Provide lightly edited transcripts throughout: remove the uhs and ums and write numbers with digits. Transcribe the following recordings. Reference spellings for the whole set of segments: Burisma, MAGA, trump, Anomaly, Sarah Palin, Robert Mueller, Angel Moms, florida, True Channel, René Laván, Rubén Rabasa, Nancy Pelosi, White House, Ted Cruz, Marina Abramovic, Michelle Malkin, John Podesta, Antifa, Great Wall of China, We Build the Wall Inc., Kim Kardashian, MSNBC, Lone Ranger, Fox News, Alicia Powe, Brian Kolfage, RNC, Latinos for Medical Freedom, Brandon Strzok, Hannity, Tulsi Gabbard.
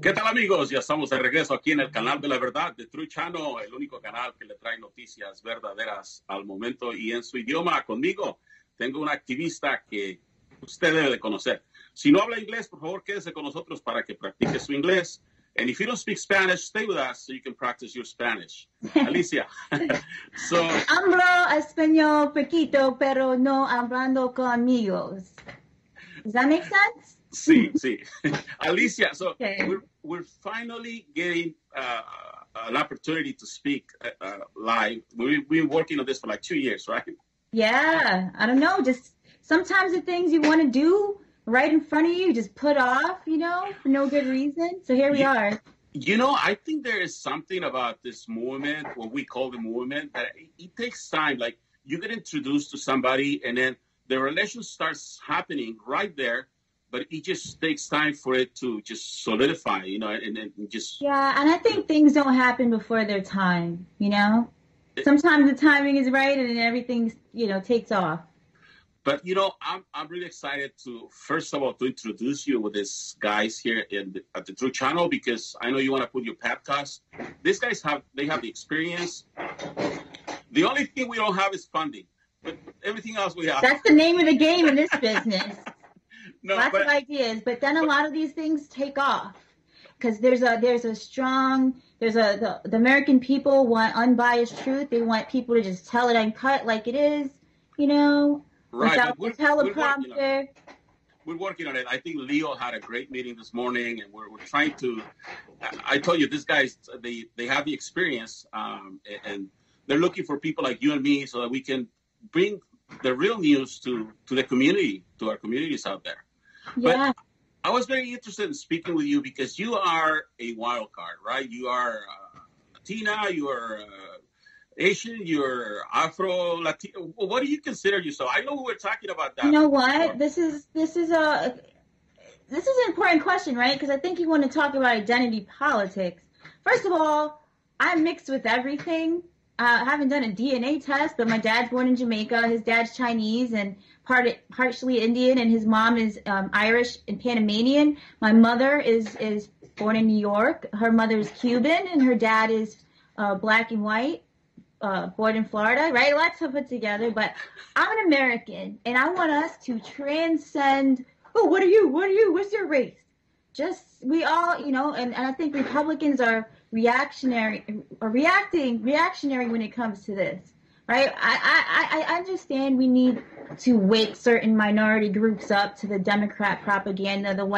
¿Qué tal, amigos? Ya estamos de regreso aquí en el canal de la verdad de True Channel, el único canal que le trae noticias verdaderas al momento y en su idioma. Conmigo tengo una activista que usted debe de conocer. Si no habla inglés, por favor, quédese con nosotros para que practique su inglés. And if you don't speak Spanish, stay with us so you can practice your Spanish. Alicia. So, hablo español poquito, pero no hablando con amigos. Does that make sense? Sí, sí. Alicia, so okay. We're finally getting an opportunity to speak live. We've been working on this for like 2 years, right? Yeah, I don't know. Just sometimes the things you want to do right in front of you, just put off, you know, for no good reason. So here we are. You know, I think there is something about this movement, what we call the movement, that it takes time. Like, you get introduced to somebody, and then the relation starts happening right there, but it just takes time for it to just solidify, you know, and just... Yeah, and I think things don't happen before their time, you know? Sometimes the timing is right, and then everything, you know, takes off. But, you know, I'm really excited to, first of all, to introduce you with these guys here at the True Channel, because I know you want to put your podcast. These guys have the experience. The only thing we don't have is funding, but everything else we have. That's the name of the game in this business. No, lots of ideas, but then a lot of these things take off because the American people want unbiased truth. They want people to just tell it uncut like it is, you know. Right. Without the teleprompter. We're working on it. I think Leo had a great meeting this morning, and we're trying to. I told you, these guys, they have the experience, and they're looking for people like you and me so that we can bring the real news to the community, to our communities out there. Yeah. But I was very interested in speaking with you because you are a wild card, right? You are Latina, you are... Asian, you're Afro Latino. What do you consider yourself? I know we're talking about that. You know what? This is an important question, right? Because I think you want to talk about identity politics. First of all, I'm mixed with everything. I haven't done a DNA test, but my dad's born in Jamaica. His dad's Chinese and partially Indian, and his mom is Irish and Panamanian. My mother is born in New York. Her mother is Cuban, and her dad is black and white. Born in Florida, right? Lots to put together, but I'm an American, and I want us to transcend. Oh, what are you? What are you? What's your race? Just we all, you know. And I think Republicans are reactionary when it comes to this, right? I understand we need to wake certain minority groups up to the Democrat propaganda, the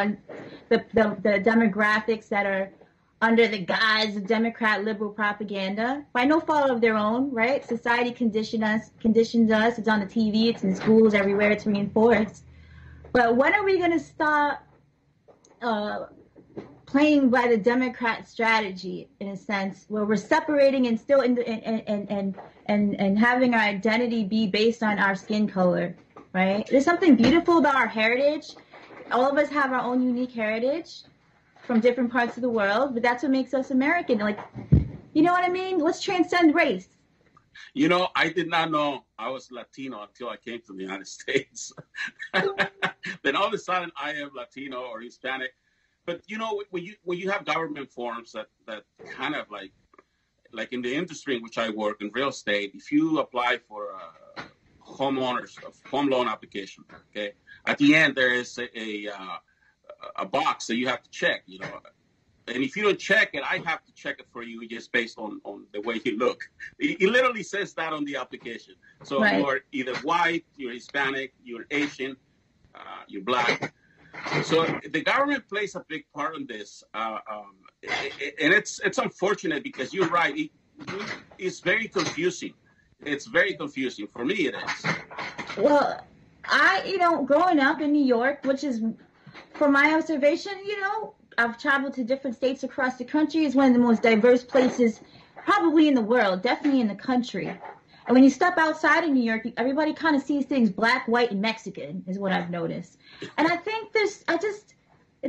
demographics that are under the guise of Democrat liberal propaganda, by no fault of their own, right? Society conditions us. It's on the TV, it's in schools, everywhere. It's reinforced. But when are we going to stop playing by the Democrat strategy, in a sense, where we're separating and still and having our identity be based on our skin color, right? There's something beautiful about our heritage. All of us have our own unique heritage from different parts of the world, but that's what makes us American. Like, you know what I mean? Let's transcend race. You know, I did not know I was Latino until I came to the United States. Then all of a sudden I am Latino or Hispanic. But you know, when you have government forms that kind of like in the industry in which I work in real estate, if you apply for a home loan application, okay, at the end there is a box that you have to check, you know, and if you don't check it, I have to check it for you just based on the way you look. It literally says that on the application. So right. You're either white, you're Hispanic, you're Asian, you're black. So the government plays a big part in this, and it's unfortunate because you're right. It's very confusing. It's very confusing for me. It is. Well, growing up in New York, which is, from my observation, you know, I've traveled to different states across the country. It's one of the most diverse places probably in the world, definitely in the country. And when you step outside of New York, everybody kind of sees things black, white, and Mexican is what I've noticed. And I think it's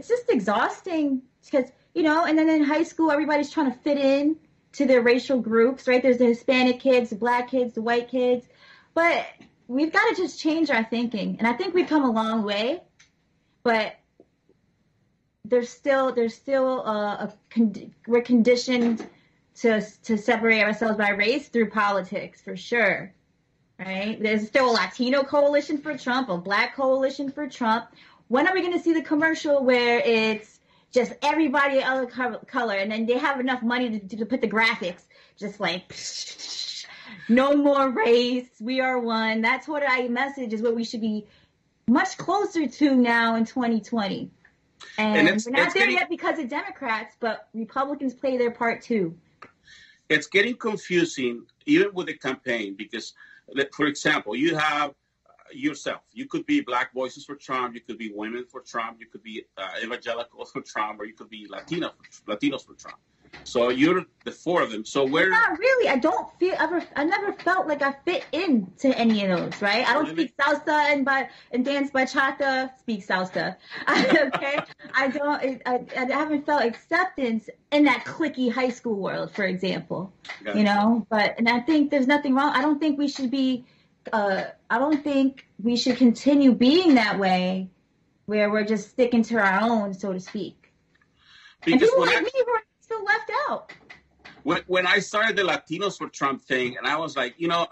just exhausting because, you know, and then in high school, everybody's trying to fit in to their racial groups, right? There's the Hispanic kids, the black kids, the white kids. But we've got to just change our thinking. And I think we've come a long way, but we're conditioned to separate ourselves by race through politics, for sure. Right? There's still a Latino coalition for Trump, a Black coalition for Trump. When are we going to see the commercial where it's just everybody of other color, and then they have enough money to put the graphics, just like, psh, no more race, we are one. That's what I message is what we should be much closer to now in 2020. And we're not there yet because of Democrats, but Republicans play their part too. It's getting confusing, even with the campaign, because, for example, you have yourself. You could be Black Voices for Trump. You could be Women for Trump. You could be Evangelicals for Trump, or you could be Latinos for Trump. So you're the four of them. So where? Not really. I don't feel ever. I never felt like I fit in to any of those. Right? I don't speak salsa and dance bachata. Speak salsa. Okay. I don't. I haven't felt acceptance in that cliquey high school world, for example. Gotcha. You know. But and I think there's nothing wrong. I don't think we should be. I don't think we should continue being that way, where we're just sticking to our own, so to speak. Because people like me were still left out. When I started the Latinos for Trump thing, and I was like, you know,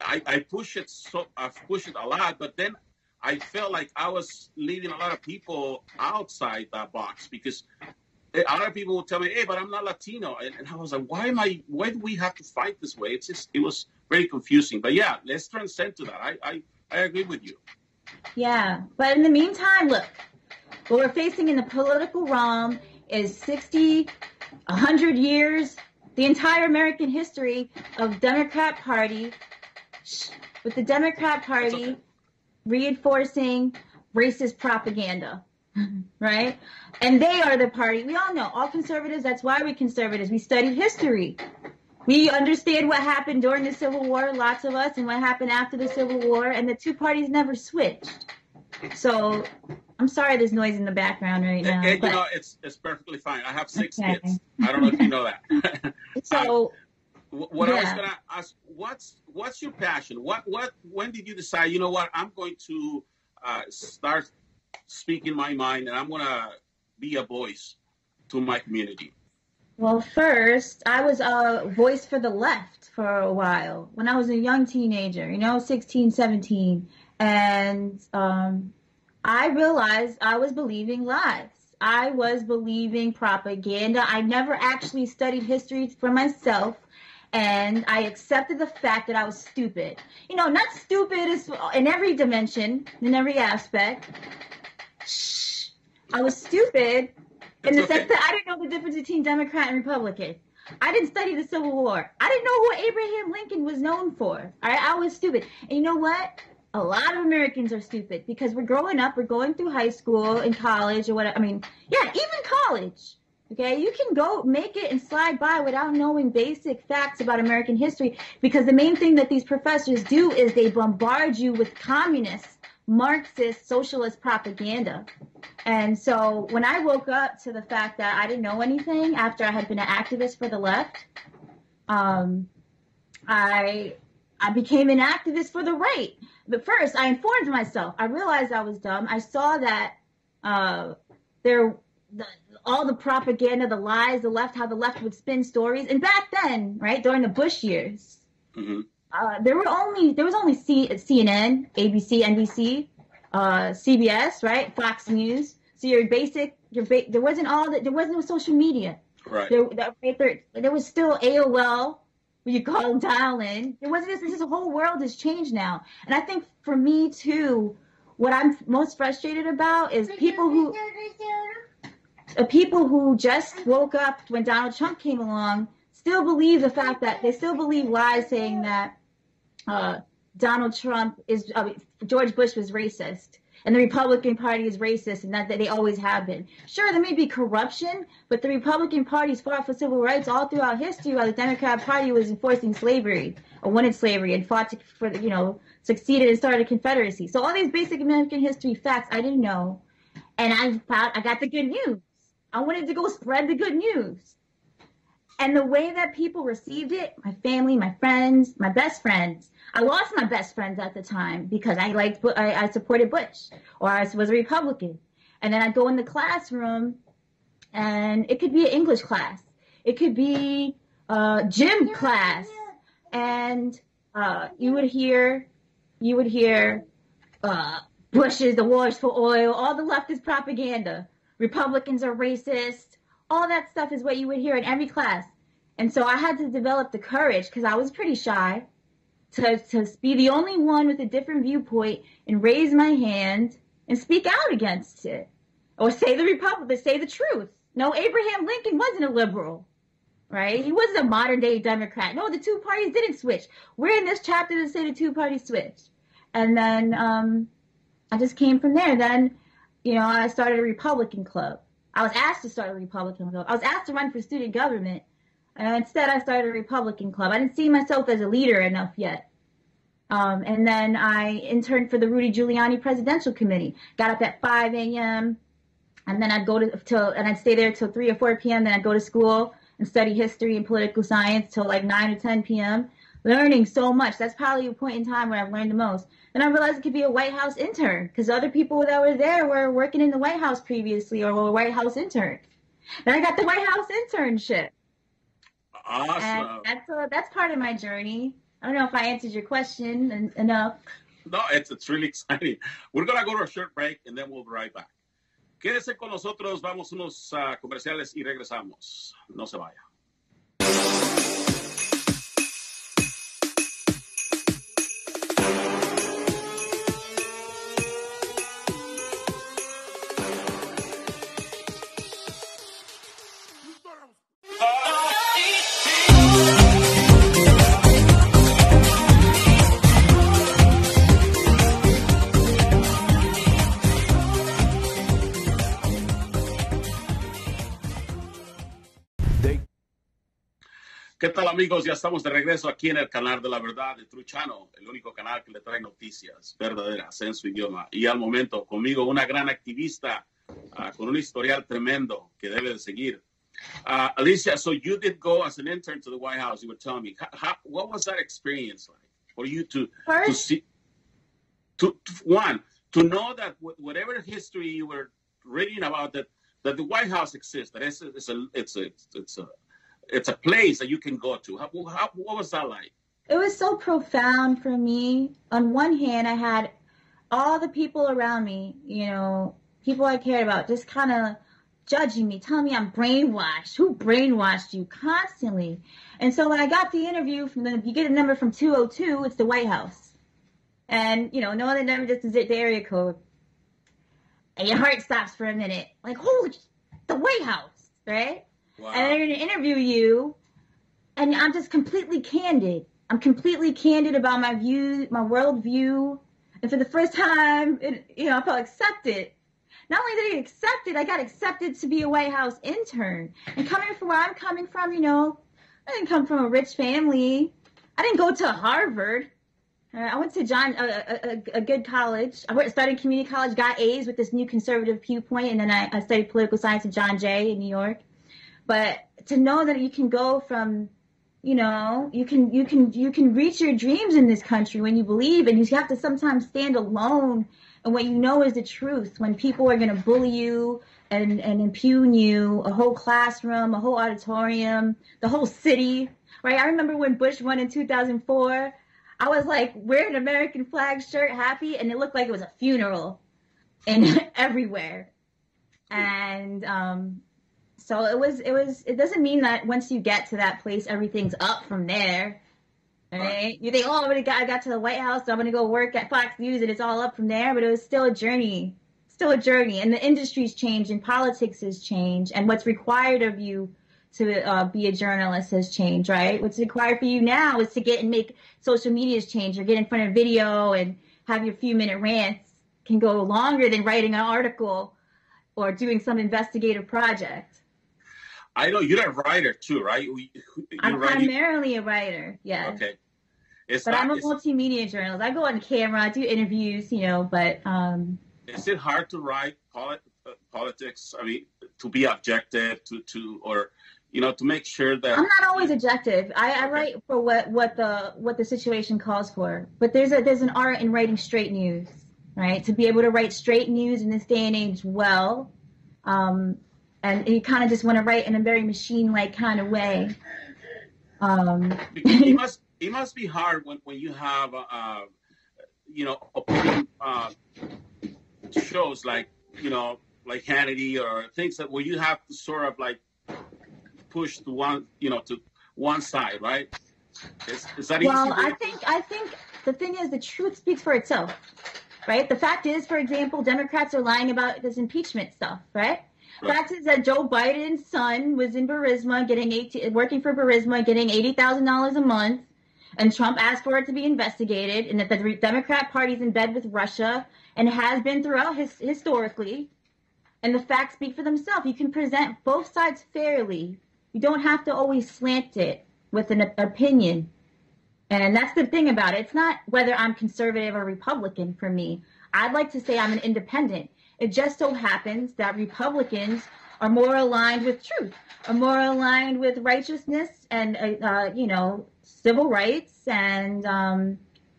I pushed it a lot, but then I felt like I was leaving a lot of people outside that box, because a lot of people would tell me, hey, but I'm not Latino. And I was like, why do we have to fight this way? It's just, it was very confusing. But yeah, let's transcend to that. I agree with you. Yeah. But in the meantime, look, what we're facing in the political realm is 60, 100 years, the entire American history of Democrat Party, with the Democrat Party reinforcing racist propaganda. Right? And they are the party. We all know, all conservatives, that's why we're conservatives. We studied history. We understand what happened during the Civil War, lots of us, and what happened after the Civil War, and the two parties never switched. So I'm sorry there's noise in the background right now. You know, it's perfectly fine. I have 6 kids. I don't know if you know that. So what I was going to ask, what's your passion? When did you decide, you know what, I'm going to start speaking my mind, and I'm going to be a voice to my community? Well, first, I was a voice for the left for a while when I was a young teenager, you know, 16, 17. And I realized I was believing lies. I was believing propaganda. I never actually studied history for myself. And I accepted the fact that I was stupid. You know, not stupid in every dimension, in every aspect. I was stupid in the sense that I didn't know the difference between Democrat and Republican. I didn't study the Civil War. I didn't know what Abraham Lincoln was known for. All right? I was stupid. And you know what? A lot of Americans are stupid because we're growing up, we're going through high school and college or whatever. I mean, yeah, even college. Okay, you can go make it and slide by without knowing basic facts about American history, because the main thing that these professors do is they bombard you with communist, Marxist, socialist propaganda. And so when I woke up to the fact that I didn't know anything after I had been an activist for the left, I became an activist for the right. But first, I informed myself. I realized I was dumb. I saw that all the propaganda, the lies, the left, how the left would spin stories. And back then, right, during the Bush years, there was only CNN, ABC, NBC, CBS, right, Fox News. So there wasn't all that. There wasn't no social media. Right. There was still AOL, where you call dial in. There wasn't this. The whole world has changed now. And I think for me too, what I'm most frustrated about is people who just woke up when Donald Trump came along still believe lies, saying that Donald Trump George Bush was racist and the Republican Party is racist, and that they always have been. Sure, there may be corruption, but the Republican Party's fought for civil rights all throughout history, while the Democrat Party was enforcing slavery or wanted slavery and succeeded and started a confederacy. So all these basic American history facts I didn't know, and I got the good news. I wanted to go spread the good news. And the way that people received it, my family, my friends, my best friends. I lost my best friends at the time because I supported Bush, or I was a Republican. And then I go in the classroom, and it could be an English class. It could be a gym class. And you would hear Bush is the wars for oil, all the leftist propaganda. Republicans are racist. All that stuff is what you would hear in every class. And so I had to develop the courage, because I was pretty shy, to be the only one with a different viewpoint and raise my hand and speak out against it, or say the Republicans, say the truth. No, Abraham Lincoln wasn't a liberal, right? He wasn't a modern-day Democrat. No, the two parties didn't switch. We're in this chapter that say the two parties switched. And then I just came from there. Then, you know, I started a Republican club. I was asked to start a Republican club. I was asked to run for student government. Instead, I started a Republican club. I didn't see myself as a leader enough yet. And then I interned for the Rudy Giuliani Presidential Committee. Got up at 5 a.m. and then I'd go I'd stay there till 3 or 4 p.m. Then I'd go to school and study history and political science till like 9 or 10 p.m. Learning so much. That's probably a point in time where I've learned the most. Then I realized it could be a White House intern, because other people that were there were working in the White House previously or were White House interns. Then I got the White House internship. Awesome. And that's part of my journey. I don't know if I answered your question enough. No, it's really exciting. We're going to go to a short break, and then we'll be right back. Quédese con nosotros. Vamos unos comerciales y regresamos. No se vaya. ¿Qué tal, amigos? Ya estamos de regreso aquí en el canal de la verdad de True Channel, el único canal que le trae noticias verdaderas en su idioma. Y al momento, conmigo, una gran activista con un historial tremendo que debe de seguir. Alicia, so you did go as an intern to the White House, you were telling me. What was that experience like for you to know that whatever history you were reading about, that the White House exists, that it's a place that you can go to. What was that like? It was so profound for me. On one hand, I had all the people around me, you know, people I cared about, just kind of judging me, telling me I'm brainwashed. Who brainwashed you? Constantly. And so when I got the interview, you get a number from 202, it's the White House. And, you know, no other number, just the area code. And your heart stops for a minute. Like, holy, the White House, right? Wow. And they're going to interview you, and I'm just completely candid. I'm completely candid about my view, my worldview, and for the first time, I felt accepted. Not only did I accept it, I got accepted to be a White House intern. And coming from where I'm coming from, you know, I didn't come from a rich family. I didn't go to Harvard. I went to a good college. I started community college, got A's with this new conservative viewpoint, and then I studied political science at John Jay in New York. But to know that you can go from, you know, you can reach your dreams in this country when you believe, and you have to sometimes stand alone and what you know is the truth. When people are going to bully you and impugn you, a whole classroom, a whole auditorium, the whole city, right? I remember when Bush won in 2004, I was like wearing an American flag shirt, happy, and it looked like it was a funeral, and everywhere, and so it was. It doesn't mean that once you get to that place, everything's up from there, right? You think, oh, I got to the White House, so I'm gonna go work at Fox News, and it's all up from there. But it was still a journey, and the industry's changed, and politics has changed, and what's required of you to be a journalist has changed, right? What's required for you now is to get and make social media's change, or get in front of video and have your few-minute rants can go longer than writing an article or doing some investigative project. I know you're a writer too, right? I'm primarily a writer, yeah. Okay. I'm a multimedia journalist. I go on camera, I do interviews, you know, but... Is it hard to write politics? I mean, to be objective, to make sure that... I'm not always objective. I write for what the situation calls for. But there's an art in writing straight news, right? To be able to write straight news in this day and age well, and you kind of just want to write in a very machine-like kind of way. It must be hard when you have, opinion shows like Hannity or things that where you have to sort of like push to one, to one side, right? Is that easy? Well, I think the thing is the truth speaks for itself, right? The fact is, for example, Democrats are lying about this impeachment stuff, right? Right. Fact is that Joe Biden's son was in Burisma working for Burisma, getting $80,000 a month, and Trump asked for it to be investigated, and that the Democrat Party's in bed with Russia and has been throughout historically. And the facts speak for themselves. You can present both sides fairly. You don't have to always slant it with an opinion. And that's the thing about it. It's not whether I'm conservative or Republican for me. I'd like to say I'm an independent. It just so happens that Republicans are more aligned with truth, are more aligned with righteousness and, civil rights and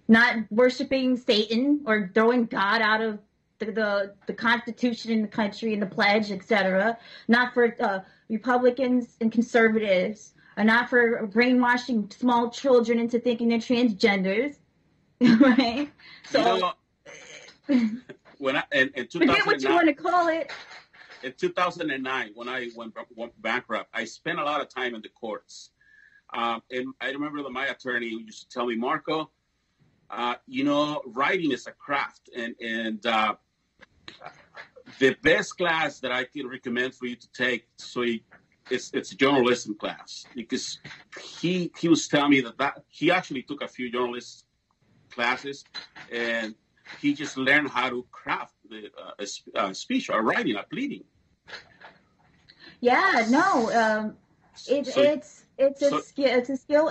not worshiping Satan or throwing God out of the Constitution in the country and the pledge, etc. Not for Republicans and conservatives, are not for brainwashing small children into thinking they're transgenders, right? So. When I, forget what you want to call it. In 2009, when I went bankrupt, I spent a lot of time in the courts. And I remember that my attorney used to tell me, Marco, writing is a craft. And the best class that I can recommend for you to take, it's a journalism class. Because he was telling me that he actually took a few journalist classes and he just learned how to craft a speech, or writing, or pleading. Yeah, no, it's a skill.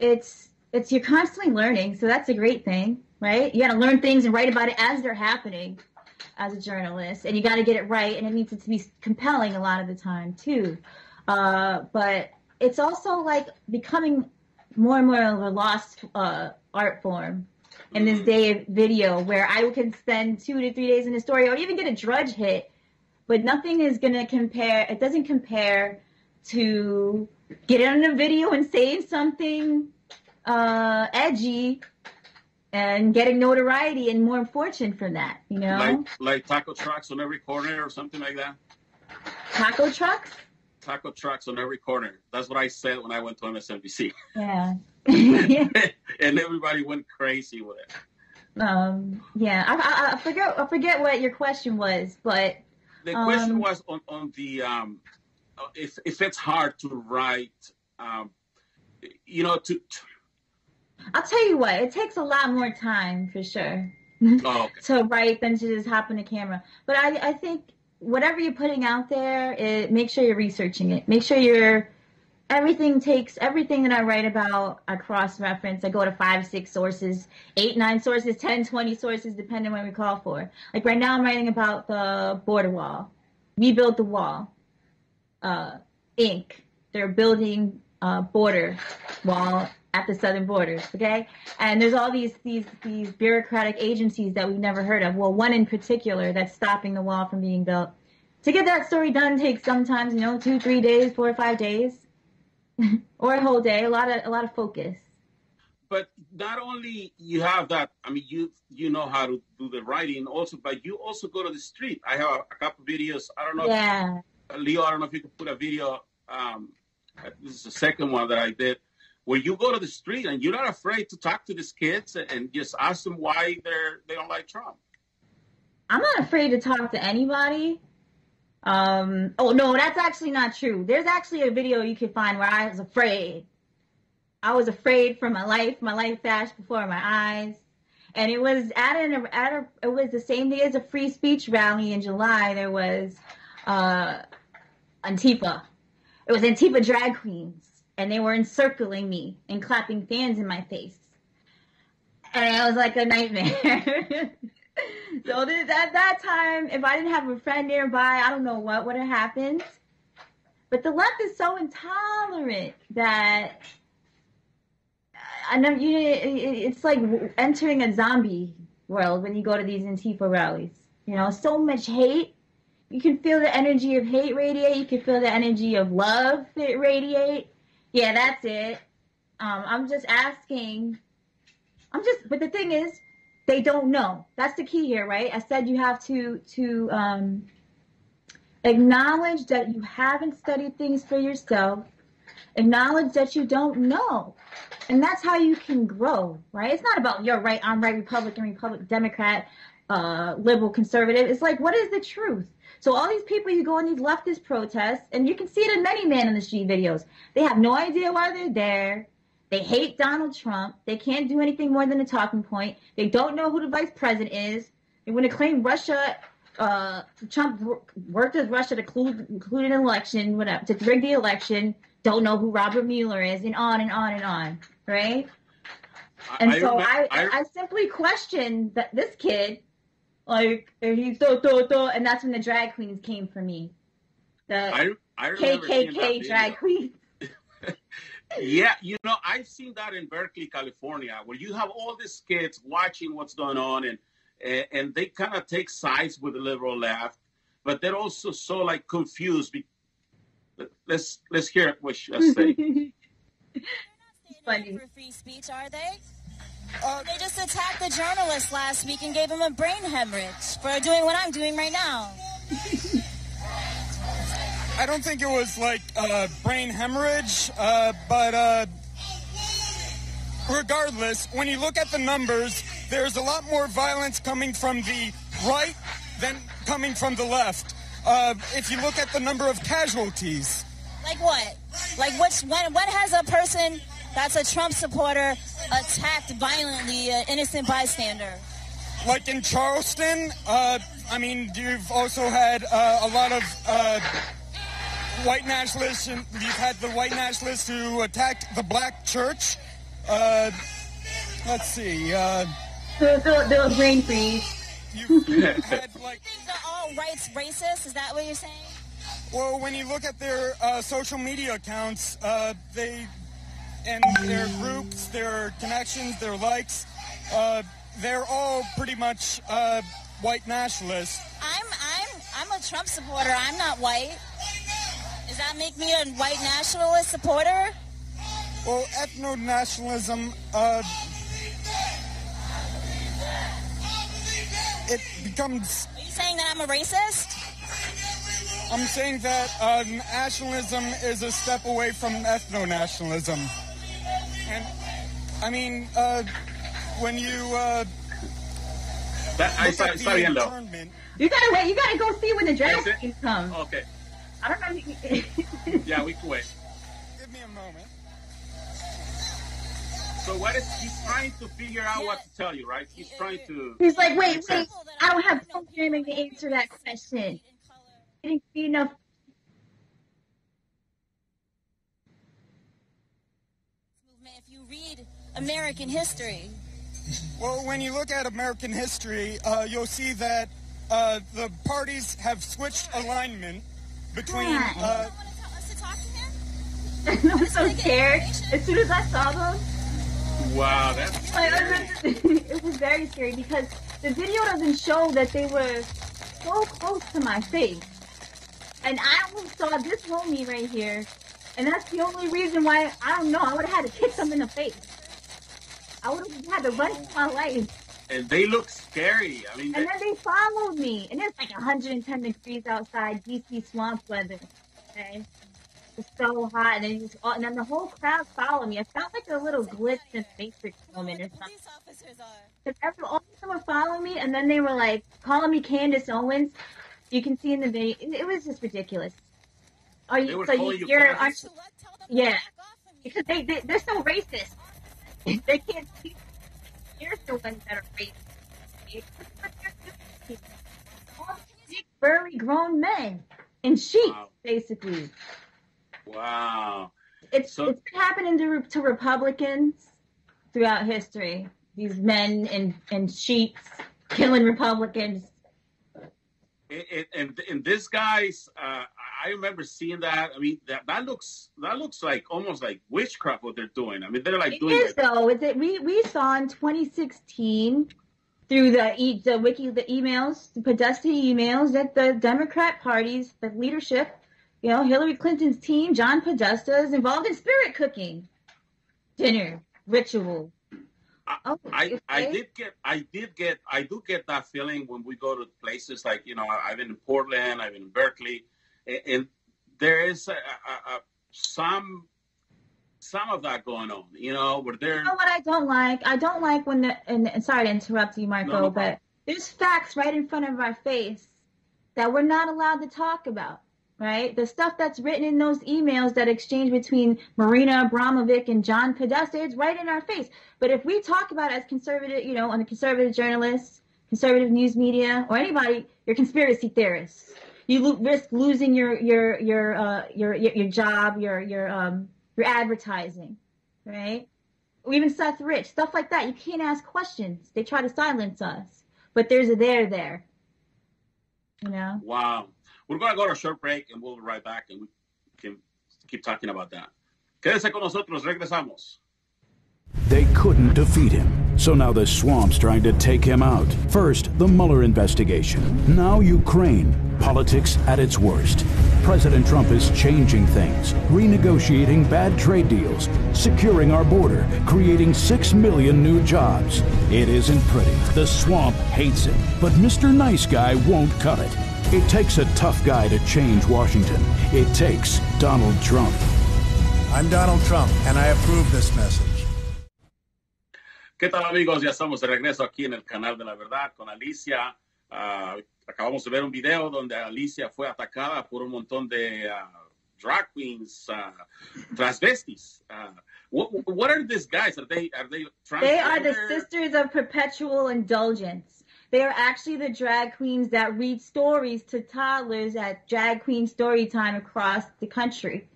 It's you're constantly learning, so that's a great thing, right? You got to learn things and write about it as they're happening, as a journalist, and you got to get it right, and it needs it to be compelling a lot of the time too. But it's also like becoming more and more of a lost art form. In this day of video where I can spend 2 to 3 days in a story or even get a Drudge hit, but nothing is going to compare. It doesn't compare to getting on a video and saying something edgy and getting notoriety and more fortune from that, Like taco trucks on every corner or something like that? Taco trucks? Taco trucks on every corner. That's what I said when I went to MSNBC. Yeah. And everybody went crazy with it. I forget what your question was, but the question was on the if it's hard to write, I'll tell you what, it takes a lot more time for sure to write than to just hop in the camera. But I think whatever you're putting out there, make sure you're researching it. Make sure you're. Everything that I write about, I cross-reference. I go to 5, 6 sources, 8, 9 sources, 10, 20 sources, depending on what we call for. Like right now I'm writing about the border wall. We Build the Wall Inc. They're building a border wall at the southern borders, okay? And there's all these bureaucratic agencies that we've never heard of. Well, one in particular that's stopping the wall from being built. To get that story done takes sometimes, 2, 3 days, 4 or 5 days. Or a whole day, a lot of focus. But not only you have that, you know how to do the writing also, but you also go to the street. I have a couple videos. I don't know. Yeah. Leo, I don't know if you could put a video. This is the second one that I did, where you go to the street and you're not afraid to talk to these kids and just ask them why they don't like Trump. I'm not afraid to talk to anybody. Oh no, that's actually not true. There's actually a video you can find where I was afraid. I was afraid for my life. My life flashed before my eyes, and it was it was the same day as a free speech rally in July. There was Antifa. It was Antifa drag queens, and they were encircling me and clapping fans in my face, and it was like a nightmare. So at that time, if I didn't have a friend nearby, I don't know what would have happened. But the left is so intolerant that it's like entering a zombie world when you go to these Antifa rallies. You know, so much hate. You can feel the energy of hate radiate. You can feel the energy of love that radiate. Yeah, that's it. I'm just asking. But the thing is, they don't know. That's the key here, right? I said you have to acknowledge that you haven't studied things for yourself. Acknowledge that you don't know. And that's how you can grow, right? It's not about you're right, I'm right, Republican, Democrat, liberal, conservative. It's like, what is the truth? So all these people, you go on these leftist protests, and you can see it in many Man in the Street videos. They have no idea why they're there. They hate Donald Trump. They can't do anything more than a talking point. They don't know who the vice president is. They want to claim Russia, Trump worked with Russia to include an election, whatever, to rig the election. Don't know who Robert Mueller is, and on and on and on, right? And so I simply question that this kid, like, and he's and that's when the drag queens came for me. I KKK drag queens. Yeah, you know, I've seen that in Berkeley, California, where you have all these kids watching what's going on, and they kind of take sides with the liberal left, but they're also so, like, confused because Let's hear it, what should I say? They're not standing for free speech, are they? They just attacked the journalist last week and gave him a brain hemorrhage for doing what I'm doing right now. I don't think it was like a brain hemorrhage, but regardless, when you look at the numbers, there's a lot more violence coming from the right than coming from the left. If you look at the number of casualties. Like what? Like when has a person that's a Trump supporter attacked violently an innocent bystander? Like in Charleston, I mean, you've also had a lot of white nationalists, and you've had the white nationalists who attacked the black church. Let's see. They'll brain freeze. You've had, like, the all-rights racist, is that what you're saying? Well, when you look at their social media accounts, they and their groups, their connections, their likes, they're all pretty much white nationalists. I'm a Trump supporter. I'm not white. Does that make me a white nationalist supporter? Well, ethno-nationalism, it becomes... Are you saying that I'm a racist? I'm saying that nationalism is a step away from ethno-nationalism. And, I mean, when you... You gotta go see when the drag queens come. Okay. I don't know if you can... Yeah, we can wait. Give me a moment. So what is he's trying to figure out what to tell you, right? He's trying to... He's like, wait, I don't have time to answer that question. I didn't see enough... If you read American history... Well, when you look at American history, you'll see that the parties have switched alignment between... I was so scared. As soon as I saw them... Wow, that's scary. It was very scary because the video doesn't show that they were so close to my face. And I almost saw this homie right here, and that's the only reason why, I don't know, I would have had to kick them in the face. I would have had to run for my life. And they look scary. I mean, and then they followed me, and it's like 110 degrees outside, DC swamp weather, okay? It's so hot, and then the whole crowd followed me. I felt like a little glitch in Matrix moment or something. Because after all, someone followed me, and then they were like calling me Candace Owens. You can see in the video, it was just ridiculous. Are you? So you're? Yeah, because they're so racist. They can't see. You're the ones that are racist. All big, burly, grown men in sheep, basically. Wow. It's been happening to Republicans throughout history. These men in sheets killing Republicans. And this guy's, I remember seeing that. I mean, that looks like almost like witchcraft what they're doing. I mean, they're like doing it. It is, though. We saw in 2016 through the emails, the Podesta emails that the Democrat Party's the leadership, you know, Hillary Clinton's team, John Podesta, is involved in spirit cooking, dinner ritual. I do get that feeling when we go to places like, you know, I've been in Portland, I've been in Berkeley, and there is some of that going on, you know, where there. You know what I don't like? I don't like when the, and sorry to interrupt you, Marco, no, but there's facts right in front of our face that we're not allowed to talk about, right? The stuff that's written in those emails that exchange between Marina Abramovic and John Podesta, it's right in our face. But if we talk about it as conservative, you know, on the conservative journalists, conservative news media, or anybody, you're conspiracy theorists. You risk losing your job, your advertising, right? Or even Seth Rich, stuff like that. You can't ask questions. They try to silence us, but there's a there there. You know? Wow. We're going to go to a short break, and we'll be right back, and we can keep talking about that. Quédense con nosotros. Regresamos. They couldn't defeat him, so now the swamp's trying to take him out. First, the Mueller investigation. Now Ukraine. Politics at its worst. President Trump is changing things, renegotiating bad trade deals, securing our border, creating 6 million new jobs. It isn't pretty. The swamp hates it, but Mr. Nice Guy won't cut it. It takes a tough guy to change Washington. It takes Donald Trump. I'm Donald Trump, and I approve this message. ¿Qué tal, amigos? Ya estamos de regreso aquí en el Canal de la Verdad con Alicia. Acabamos de ver un video donde Alicia fue atacada por un montón de drag queens, transvestis. What are these guys? Are they transgender? They are the Sisters of Perpetual Indulgence. They are actually the drag queens that read stories to toddlers at drag queen story time across the country.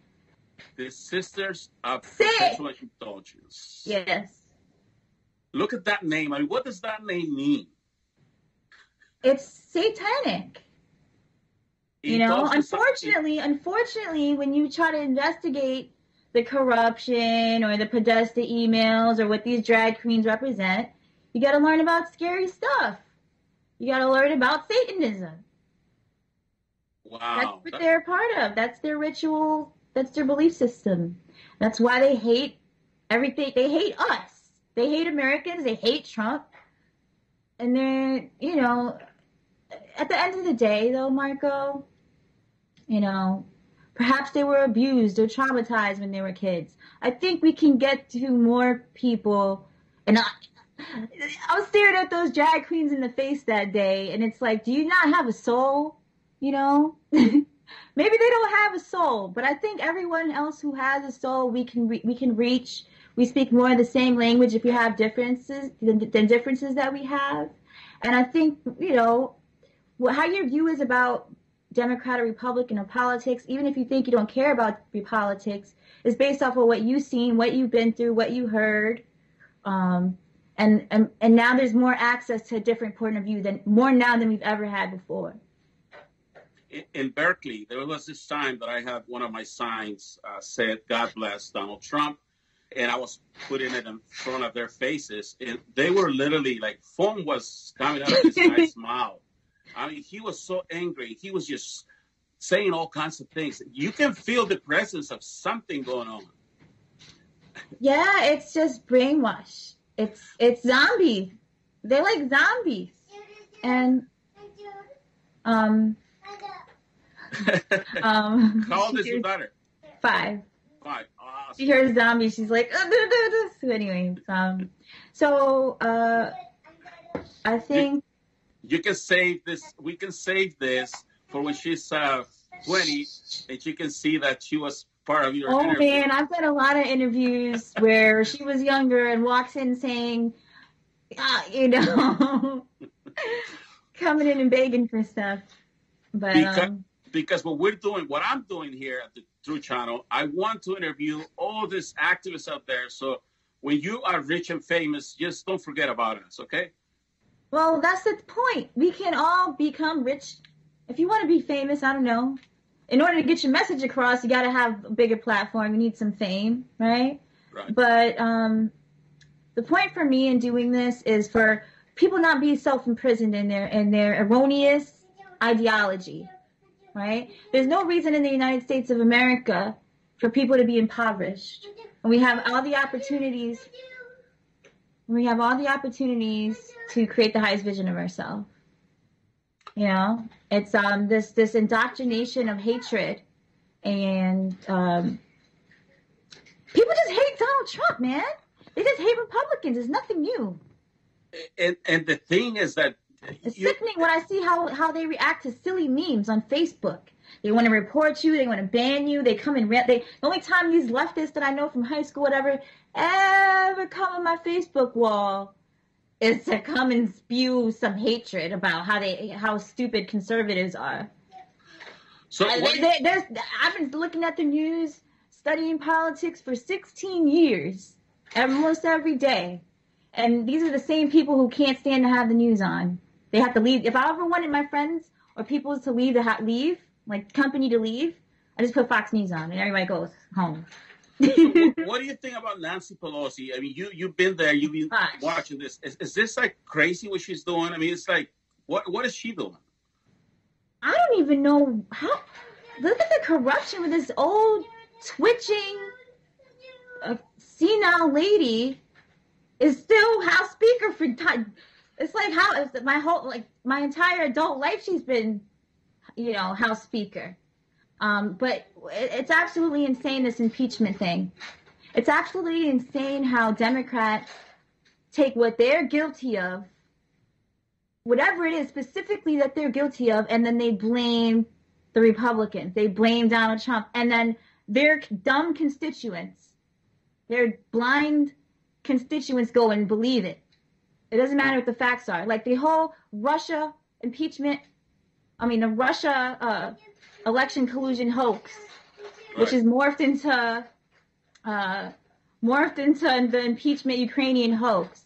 The Sisters of Perpetual Indulgence. Yes. Look at that name. I mean, what does that name mean? It's satanic. You know, unfortunately, when you try to investigate the corruption or the Podesta emails or what these drag queens represent, you got to learn about scary stuff. You got to learn about Satanism. Wow. That's what they're a part of. That's their ritual. That's their belief system. That's why they hate everything. They hate us. They hate Americans. They hate Trump. And then, you know, at the end of the day, though, Marco, you know, perhaps they were abused or traumatized when they were kids. I think we can get to more people. And I was staring at those drag queens in the face that day, and it's like, do you not have a soul? You know? Maybe they don't have a soul, but I think everyone else who has a soul, we can reach. We speak more of the same language if you have differences than differences that we have. And I think, you know, how your view is about Democrat or Republican or politics, even if you think you don't care about your politics, is based off of what you've seen, what you've been through, what you heard. And now there's more access to a different point of view than we've ever had before. In Berkeley, there was this time that I had one of my signs said, "God bless Donald Trump," and I was putting it in front of their faces, and they were literally like foam was coming out of this guy's mouth. I mean, he was so angry. He was just saying all kinds of things. You can feel the presence of something going on. Yeah, it's just brainwash. It's zombie. They're like zombies. And how old is your daughter? 5. Awesome. She hears zombies. She's like, oh, do this. Anyway, so I think you can save this. We can save this for when she's 20, and she can see that she was part of your interview. Man, I've done a lot of interviews where she was younger and walks in saying, you know, coming in and begging for stuff. But because what I'm doing here at the True Channel, I want to interview all these activists out there. So when you are rich and famous, just don't forget about us, okay? Well, that's the point. We can all become rich. If you want to be famous, I don't know. In order to get your message across, you got to have a bigger platform. You need some fame, right? But the point for me in doing this is for people not being self-imprisoned in their erroneous ideology, right? There's no reason in the United States of America for people to be impoverished. And we have all the opportunities. We have all the opportunities to create the highest vision of ourselves. You know, it's this indoctrination of hatred, and people just hate Donald Trump, man. They just hate Republicans. It's nothing new. And the thing is that it's sickening when I see how they react to silly memes on Facebook. They want to report you. They want to ban you. They come and the only time these leftists that I know from high school, whatever, ever come on my Facebook wall is to come and spew some hatred about how stupid conservatives are. So I've been looking at the news, studying politics for 16 years, almost every day. And these are the same people who can't stand to have the news on. They have to leave. If I ever wanted my friends or people to leave, like company to leave, I just put Fox News on and everybody goes home. What do you think about Nancy Pelosi? I mean, you've been there. You've been watching this. Is this like crazy what she's doing? I mean, it's like, what is she doing? I don't even know how. Look at the corruption with this old, twitching, senile lady is still House Speaker for time. It's like my entire adult life she's been, you know, House Speaker. But it's absolutely insane, this impeachment thing. It's absolutely insane how Democrats take what they're guilty of, whatever it is specifically that they're guilty of, and then they blame the Republicans. They blame Donald Trump. And then their dumb constituents, their blind constituents go and believe it. It doesn't matter what the facts are. Like the whole Russia impeachment, the Russia election collusion hoax, which is morphed into the impeachment Ukrainian hoax.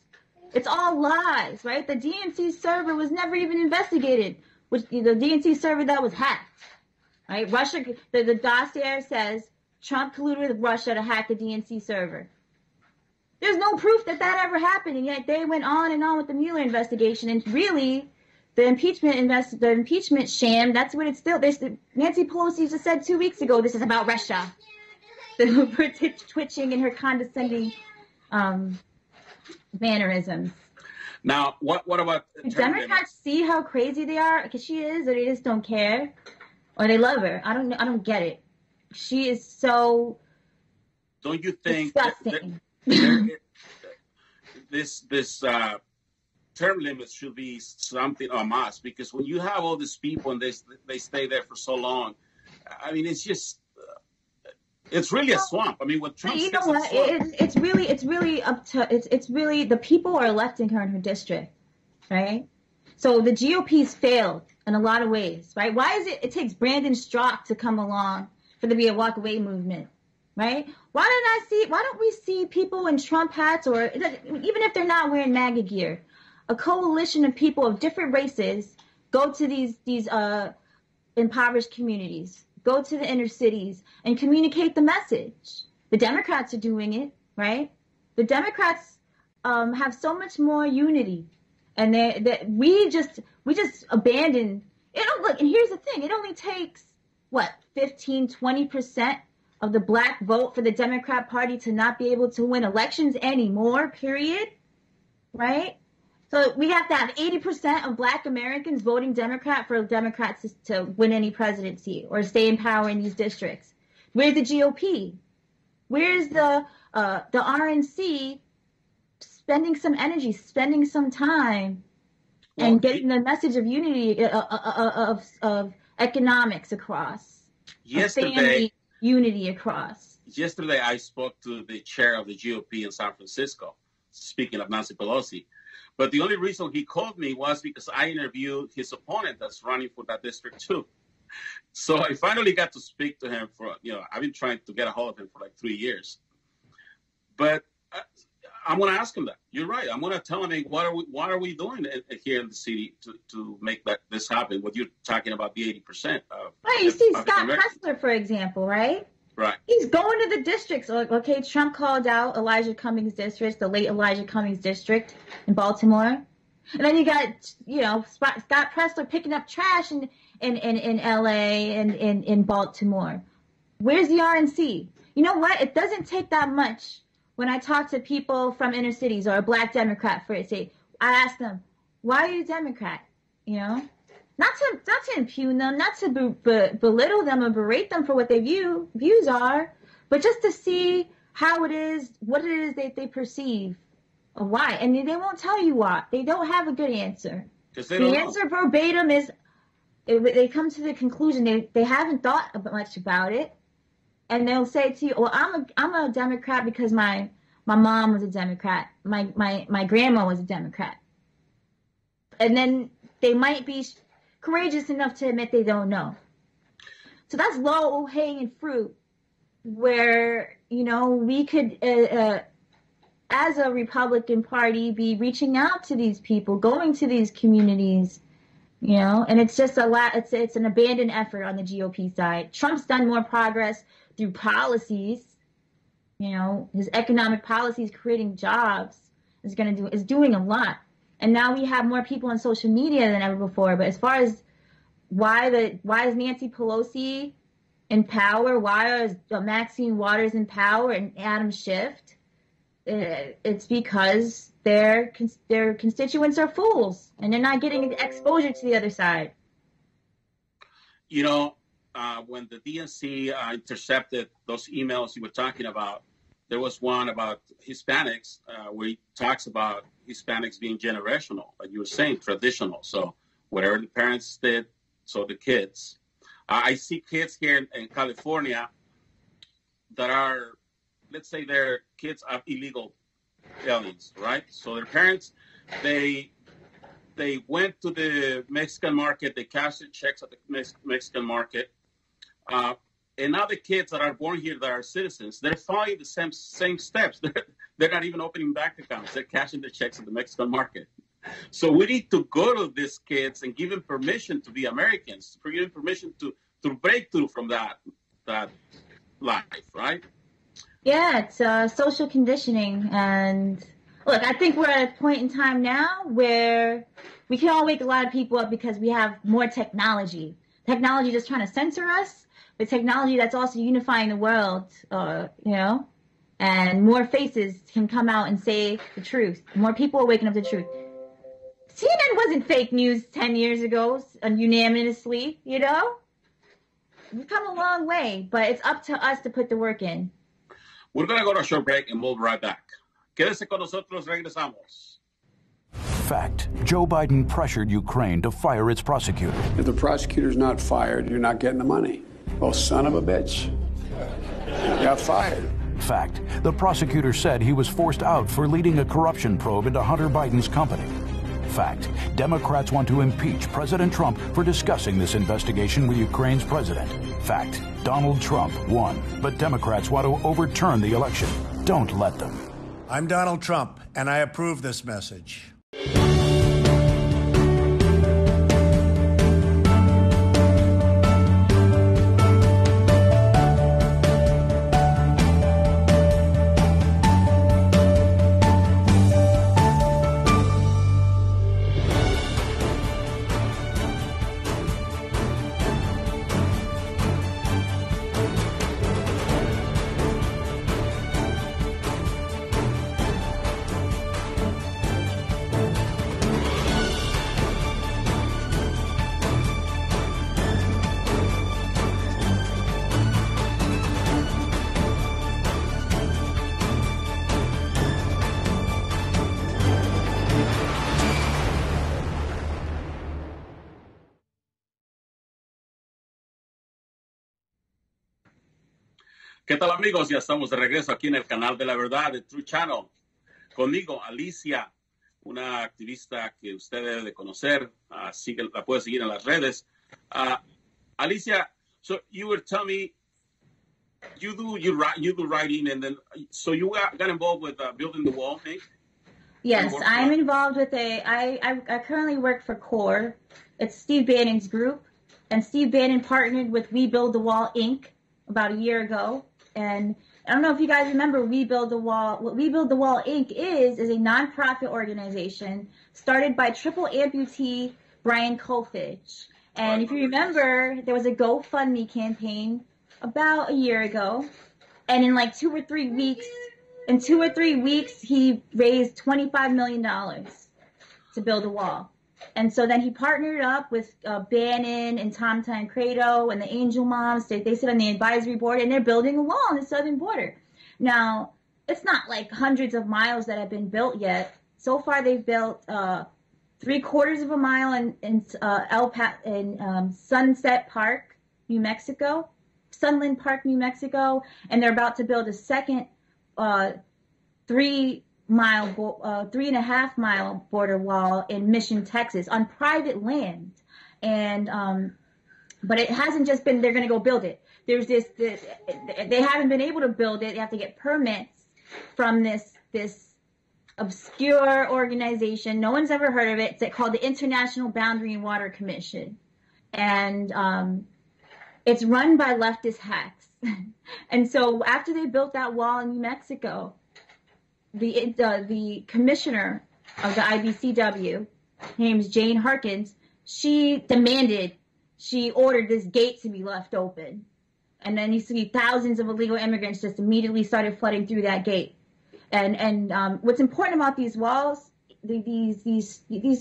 It's all lies, right? The DNC server was never even investigated, which the DNC server that was hacked, right? Russia, the dossier says Trump colluded with Russia to hack the DNC server. There's no proof that that ever happened, and yet they went on and on with the Mueller investigation, and really, the impeachment sham, that's what it's still. Nancy Pelosi just said 2 weeks ago, this is about Russia. The twitching and her condescending mannerisms. Now, what about... Do Democrats see how crazy they are? Because she is, or they just don't care? Or they love her? I don't know. I don't get it. She is so... Don't you think... Disgusting. This term limits should be something a must, because when you have all these people and they stay there for so long, I mean, it's just it's really a swamp. I mean, what Trump says, you know what? It's really the people are electing her in her district, right? So the GOP's failed in a lot of ways, right? Why is it takes Brandon Strzok to come along for there to be a walk away movement, right? Why don't we see people in Trump hats, or even if they're not wearing MAGA gear, a coalition of people of different races go to these impoverished communities, go to the inner cities, and communicate the message. The Democrats are doing it, right? The Democrats have so much more unity, and we just abandon it. Look, and here's the thing: it only takes 15-20% of the black vote for the Democrat Party to not be able to win elections anymore. Period. Right. So we have to have 80% of black Americans voting Democrat for Democrats to win any presidency or stay in power in these districts. Where's the GOP? Where's the RNC spending some energy, spending some time, and getting the message of unity, of economics across, of family unity across? Yesterday I spoke to the chair of the GOP in San Francisco, speaking of Nancy Pelosi. But the only reason he called me was because I interviewed his opponent that's running for that district too. So I finally got to speak to him I've been trying to get a hold of him for like 3 years. But I'm going to ask him that. You're right. I'm going to tell him, hey, what are we doing here in the city to make this happen? What you're talking about, the 80%. Right. You see Scott Kessler, for example, right? Right. He's going to the districts. Okay, Trump called out the late Elijah Cummings district in Baltimore. And then you got, you know, Scott Pressler picking up trash in L.A. and in Baltimore. Where's the RNC? You know what? It doesn't take that much. When I talk to people from inner cities or a black Democrat, for example, I ask them, why are you Democrat? You know, not to impugn them, not to belittle them or berate them for what their views are, but just to see how it is, what it is that they perceive or why. And they won't tell you why. They don't have a good answer. The answer verbatim is they come to the conclusion they haven't thought much about it. And they'll say to you, well, I'm a Democrat because my mom was a Democrat. My grandma was a Democrat. And then they might be courageous enough to admit they don't know. So that's low-hanging fruit where, you know, we could, as a Republican Party, be reaching out to these people, going to these communities. You know, and it's just it's an abandoned effort on the GOP side. Trump's done more progress through policies, you know, his economic policies, creating jobs is doing a lot. And now we have more people on social media than ever before. But as far as why is Nancy Pelosi in power? Why is Maxine Waters in power and Adam Schiff? It's because their constituents are fools, and they're not getting exposure to the other side. You know, when the DNC intercepted those emails you were talking about, there was one about Hispanics where he talks about Hispanics being generational, like you were saying, traditional. So whatever the parents did, so the kids. I see kids here in California that are, let's say their kids are illegal aliens, right? So their parents, they went to the Mexican market, they cashed their checks at the Mexican market, and now the kids that are born here that are citizens, they're following the same steps. They're not even opening bank accounts. They're cashing their checks at the Mexican market. So we need to go to these kids and give them permission to be Americans, to give them permission to break through from that life, right? Yeah, it's social conditioning. And look, I think we're at a point in time now where we can all wake a lot of people up because we have more technology. Technology just trying to censor us, but technology that's also unifying the world, you know, and more faces can come out and say the truth. More people are waking up to the truth. CNN wasn't fake news 10 years ago, unanimously, you know. We've come a long way, but it's up to us to put the work in. We're going to go to a short break and we'll be right back. Quédese con nosotros, regresamos. Fact. Joe Biden pressured Ukraine to fire its prosecutor. If the prosecutor's not fired, you're not getting the money. Oh, son of a bitch. You got fired. Fact. The prosecutor said he was forced out for leading a corruption probe into Hunter Biden's company. Fact. Democrats want to impeach President Trump for discussing this investigation with Ukraine's president. Fact. Donald Trump won, but Democrats want to overturn the election. Don't let them. I'm Donald Trump, and I approve this message. ¿Qué tal, amigos? Ya estamos de regreso aquí en el canal de la verdad, de True Channel. Conmigo, Alicia, una activista que usted debe de conocer. La puede seguir en las redes. Alicia, so you were telling me you do writing, and then so you got involved with Building the Wall Inc. Yes, I'm involved with I currently work for CORE. It's Steve Bannon's group, and Steve Bannon partnered with We Build the Wall Inc. about a year ago. And I don't know if you guys remember We Build the Wall. What We Build the Wall Inc. is a nonprofit organization started by triple amputee Brian Kolfage. And if you remember, there was a GoFundMe campaign about a year ago. And in like 2 or 3 weeks, he raised $25 million to build a wall. And so then he partnered up with Bannon and Tom Tancredo and the Angel Moms. They sit on the advisory board, and they're building a wall on the southern border. Now, it's not like hundreds of miles that have been built yet. So far, they've built 3/4 of a mile in Sunset Park, New Mexico, Sunland Park, New Mexico, and they're about to build a second 3.5 mile border wall in Mission, Texas, on private land. And but it hasn't just been they're going to go build it. There's this they haven't been able to build it. They have to get permits from this obscure organization. No one's ever heard of it. It's called the International Boundary and Water Commission, and it's run by leftist hacks. And so after they built that wall in New Mexico, the commissioner of the IBCW, her name's Jane Harkins, she ordered this gate to be left open. And then you see thousands of illegal immigrants just immediately started flooding through that gate. And what's important about these walls, these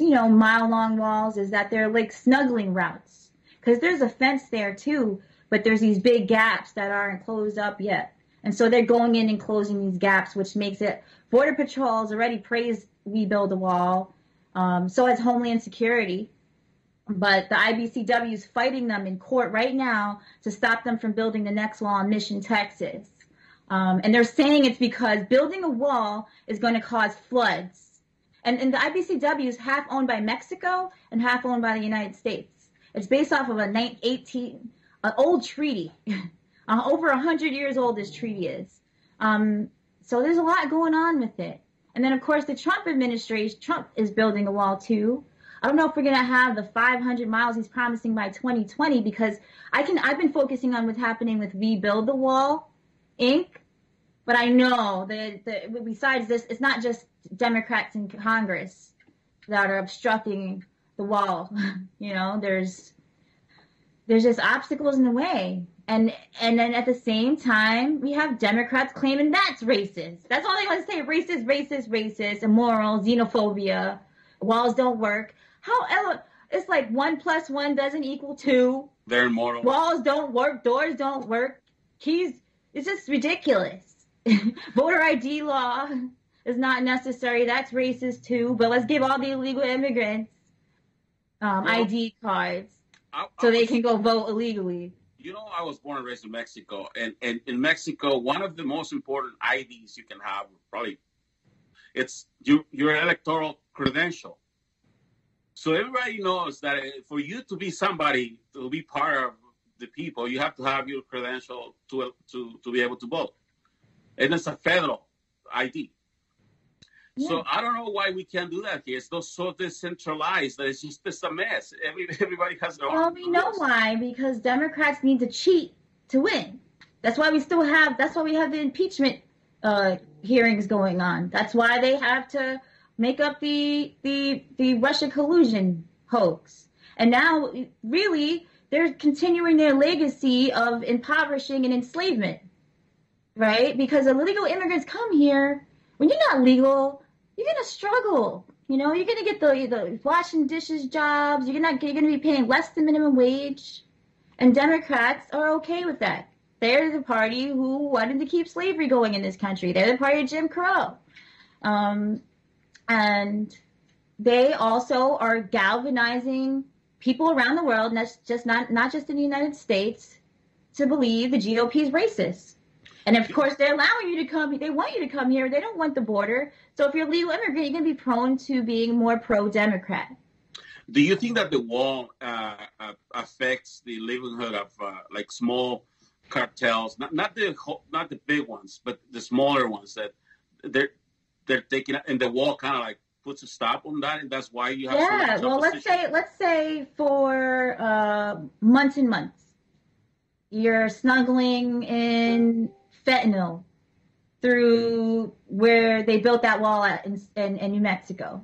mile-long walls, is that they're like snuggling routes. Because there's a fence there too, but there's these big gaps that aren't closed up yet. And so they're going in and closing these gaps, which makes it, Border Patrol's already praised We Build the Wall, so has Homeland Security. But the IBCW is fighting them in court right now to stop them from building the next wall in Mission, Texas. And they're saying it's because building a wall is going to cause floods. And the IBCW is half owned by Mexico and half owned by the United States. It's based off of an old treaty. Over 100 years old, this treaty is. So there's a lot going on with it. And then, of course, the Trump administration, Trump is building a wall, too. I don't know if we're going to have the 500 miles he's promising by 2020, because I've been focusing on what's happening with We Build the Wall, Inc., but I know that besides this, it's not just Democrats in Congress that are obstructing the wall. There's just obstacles in the way. And then at the same time, we have Democrats claiming that's racist. That's all they want to say, racist, racist, racist, immoral, xenophobia, walls don't work. It's like 1 + 1 doesn't equal 2. They're immoral. Walls don't work, doors don't work, keys. It's just ridiculous. Voter ID law is not necessary. That's racist too, but let's give all the illegal immigrants ID cards so they can go vote illegally. You know, I was born and raised in Mexico, and in Mexico, one of the most important IDs you can have, probably, it's your electoral credential. So everybody knows that for you to be somebody, to be part of the people, you have to have your credential to be able to vote. And it's a federal ID. Yeah. So I don't know why we can't do that here. It's not so decentralized that it's just a mess. Everybody has their own. Well, we know why, because Democrats need to cheat to win. That's why we have the impeachment hearings going on. That's why they have to make up the Russia collusion hoax. And now, really, they're continuing their legacy of impoverishing and enslavement, right? Because illegal immigrants come here. When you're not legal, you're going to struggle. You're going to get the washing dishes jobs. You're going to be paying less than minimum wage. And Democrats are okay with that. They're the party who wanted to keep slavery going in this country. They're the party of Jim Crow. And they also are galvanizing people around the world, and that's just not just in the United States, to believe the GOP is racist. And of course, they're allowing you to come. They want you to come here. They don't want the border. So if you're a legal immigrant, you're going to be prone to being more pro-Democrat. Do you think that the wall affects the livelihood of small cartels? Not the big ones, but the smaller ones that they're taking. And the wall kind of puts a stop on that, and that's why you have. Yeah. So well, let's say for months and months, you're snuggling in fentanyl through where they built that wall at in New Mexico,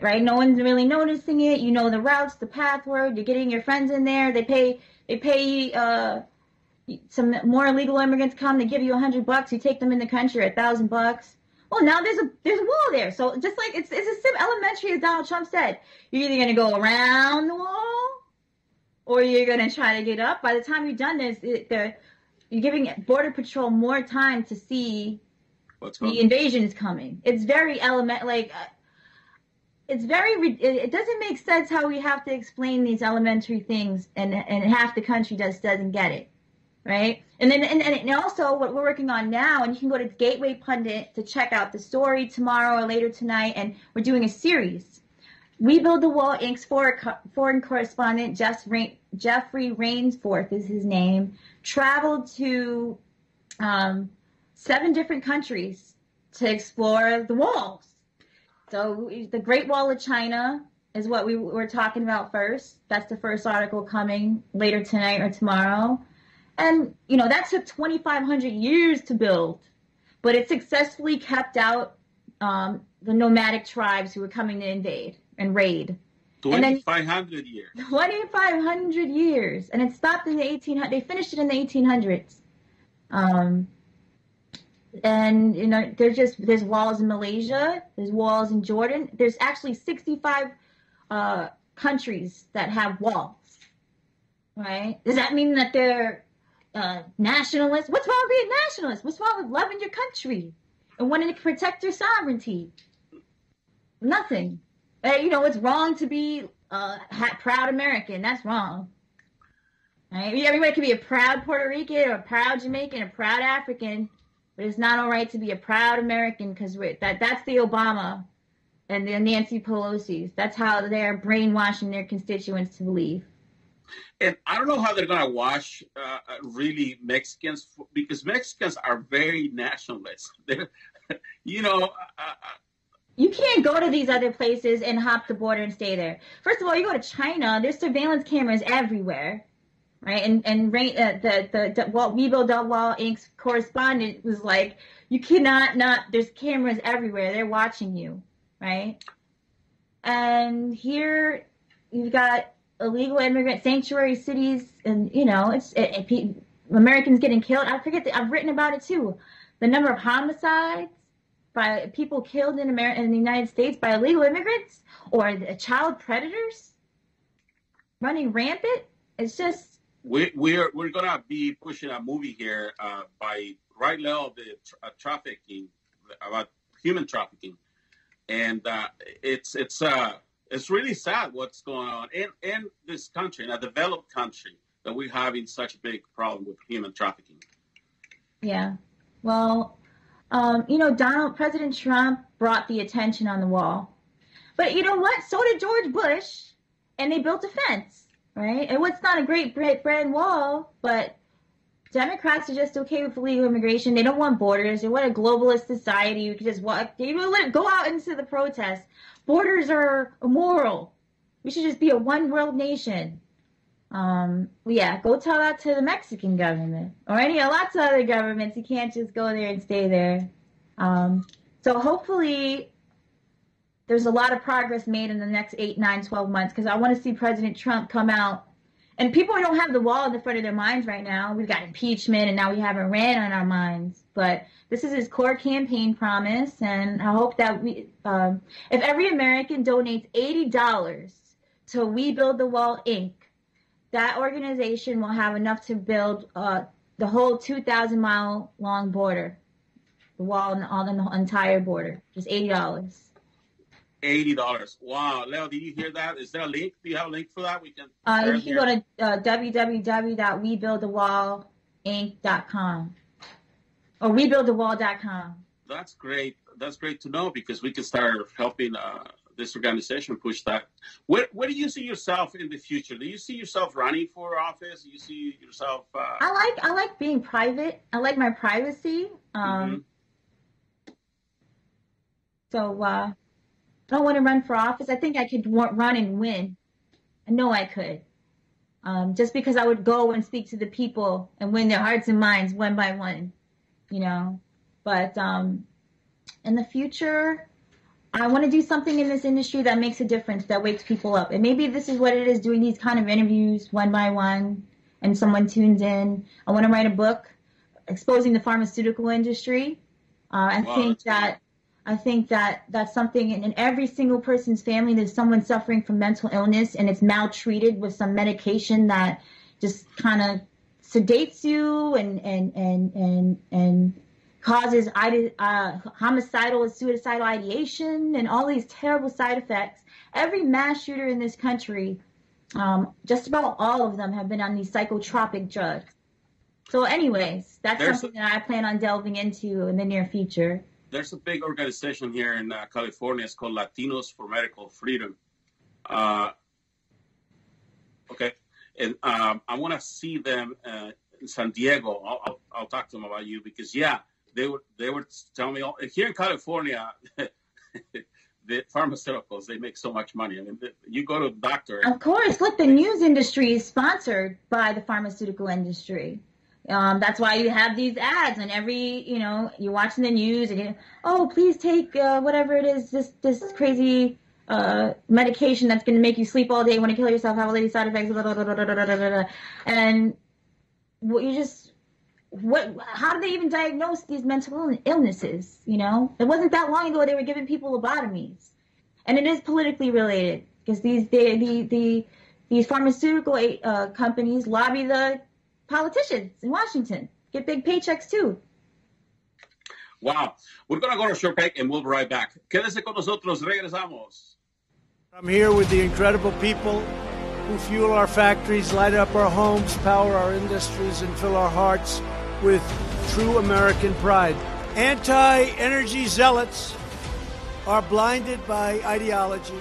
right? No one's really noticing it. You know the routes, the pathway. You're getting your friends in there. They pay some more illegal immigrants come. They give you $100. You take them in the country at $1,000. Well, now there's a wall there. So just like it's as elementary as Donald Trump said, you're either gonna go around the wall or you're gonna try to get up. By the time you're done this, you're giving Border Patrol more time to see the invasion is coming. It's very elementary. Like, it's very. It doesn't make sense how we have to explain these elementary things, and half the country doesn't get it, right? And then and also what we're working on now, and you can go to Gateway Pundit to check out the story tomorrow or later tonight. And we're doing a series. We Build the Wall Inc.'s foreign correspondent Jeffrey Rainsforth is his name. Traveled to 7 different countries to explore the walls. So the Great Wall of China is what we were talking about first. That's the first article coming later tonight or tomorrow. And, you know, that took 2,500 years to build, but it successfully kept out the nomadic tribes who were coming to invade and raid. 2,500 years. 2,500 years. And it stopped in the 1800s. They finished it in the 1800s. And, you know, there's walls in Malaysia. There's walls in Jordan. There's actually 65 countries that have walls, right? Does that mean that they're nationalists? What's wrong with being nationalists? What's wrong with loving your country and wanting to protect your sovereignty? Nothing. You know, it's wrong to be a proud American. That's wrong. Right? Everybody can be a proud Puerto Rican or a proud Jamaican, a proud African, but it's not all right to be a proud American because that's the Obama and the Nancy Pelosi's. That's how they're brainwashing their constituents to believe. And I don't know how they're going to wash really Mexicans, because Mexicans are very nationalist. You know. You can't go to these other places and hop the border and stay there. First of all, you go to China, there's surveillance cameras everywhere, right? And We Build the Wall Inc.'s correspondent was like, you cannot not, there's cameras everywhere. They're watching you, right? And here you've got illegal immigrant sanctuary cities, and you know Americans getting killed. I forget I've written about it too. The number of homicides by people killed in America, in the United States, by illegal immigrants or the child predators running rampant. It's just we're gonna be pushing a movie here by right now the trafficking, about human trafficking, and it's really sad what's going on in this country, in a developed country, that we're having such a big problem with human trafficking. Yeah. Well, you know, President Trump brought the attention on the wall. But you know what? So did George Bush, and they built a fence, right? And what's not a great brand wall, but Democrats are just okay with illegal immigration. They don't want borders. They want a globalist society. We can just walk. They go out into the protests. Borders are immoral. We should just be a one-world nation. Yeah, go tell that to the Mexican government or lots of other governments. You can't just go there and stay there. So hopefully there's a lot of progress made in the next 8, 9, 12 months, because I want to see President Trump come out. And people don't have the wall in the front of their minds right now. We've got impeachment, and now we have Iran on our minds. But this is his core campaign promise, and I hope that if every American donates $80 to We Build the Wall, Inc., that organization will have enough to build the whole 2,000-mile-long border, the wall on the entire border, just $80. $80. Wow. Leo, do you hear that? Is there a link? Do you have a link for that? We can you can go to www.WeBuildTheWallInc.com or WeBuildTheWall.com. That's great. That's great to know, because we can start helping this organization push that. Where do you see yourself in the future? Do you see yourself running for office? Do you see yourself? I like being private. I like my privacy. So. I don't want to run for office. I think I could run and win. I know I could. Just because I would go and speak to the people and win their hearts and minds one by one, you know. But in the future, I want to do something in this industry that makes a difference, that wakes people up. And maybe this is what it is, doing these kind of interviews one by one, and someone tunes in. I want to write a book exposing the pharmaceutical industry. I think that that's something in every single person's family. There's someone suffering from mental illness, and it's maltreated with some medication that just kind of sedates you and causes homicidal and suicidal ideation and all these terrible side effects. Every mass shooter in this country, just about all of them, have been on these psychotropic drugs. So anyways, there's something that I plan on delving into in the near future. There's a big organization here in California. It's called Latinos for Medical Freedom. And I want to see them in San Diego. I'll talk to them about you because, yeah, they were telling me here in California, the pharmaceuticals, they make so much money. I mean, you go to a doctor. Of course. Look, the news industry is sponsored by the pharmaceutical industry. That's why you have these ads, and you're watching the news and please take whatever it is, this crazy medication that's going to make you sleep all day, want to kill yourself, have all these side effects, blah, blah, blah, blah, blah, blah, blah. And how do they even diagnose these mental illnesses? It wasn't that long ago they were giving people lobotomies, and it is politically related because these pharmaceutical companies lobby the politicians in Washington, get big paychecks too. Wow. We're going to go to a short break and we'll be right back. Quédese con nosotros. Regresamos. I'm here with the incredible people who fuel our factories, light up our homes, power our industries, and fill our hearts with true American pride. Anti-energy zealots are blinded by ideology.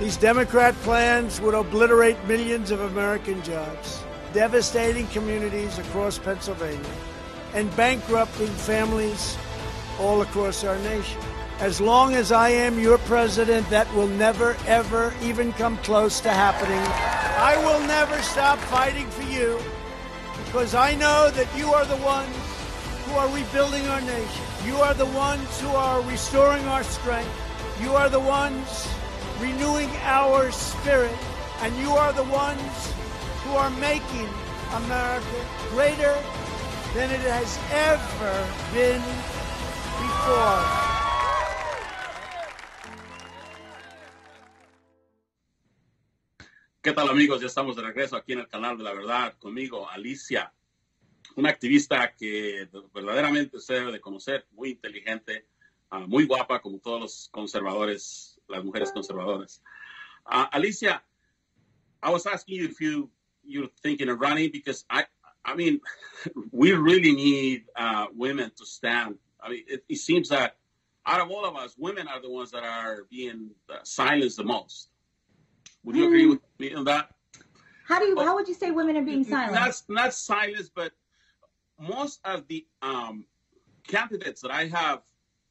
These Democrat plans would obliterate millions of American jobs, devastating communities across Pennsylvania, and bankrupting families all across our nation. As long as I am your president, that will never, ever even come close to happening. I will never stop fighting for you because I know that you are the ones who are rebuilding our nation. You are the ones who are restoring our strength. You are the ones renewing our spirit, and you are the ones who are making America greater than it has ever been before. ¿Qué tal, amigos? Ya estamos de regreso aquí en el canal de la verdad. Conmigo, Alicia, una activista que verdaderamente se debe de conocer, muy inteligente, muy guapa, como todos los conservadores, las mujeres conservadoras. Alicia, I was asking you if you're thinking of running, because I mean, we really need women to stand. I mean, it seems that out of all of us, women are the ones that are being silenced the most. Would you agree with me on that? How would you say women are being silenced? Not silenced, but most of the candidates that I have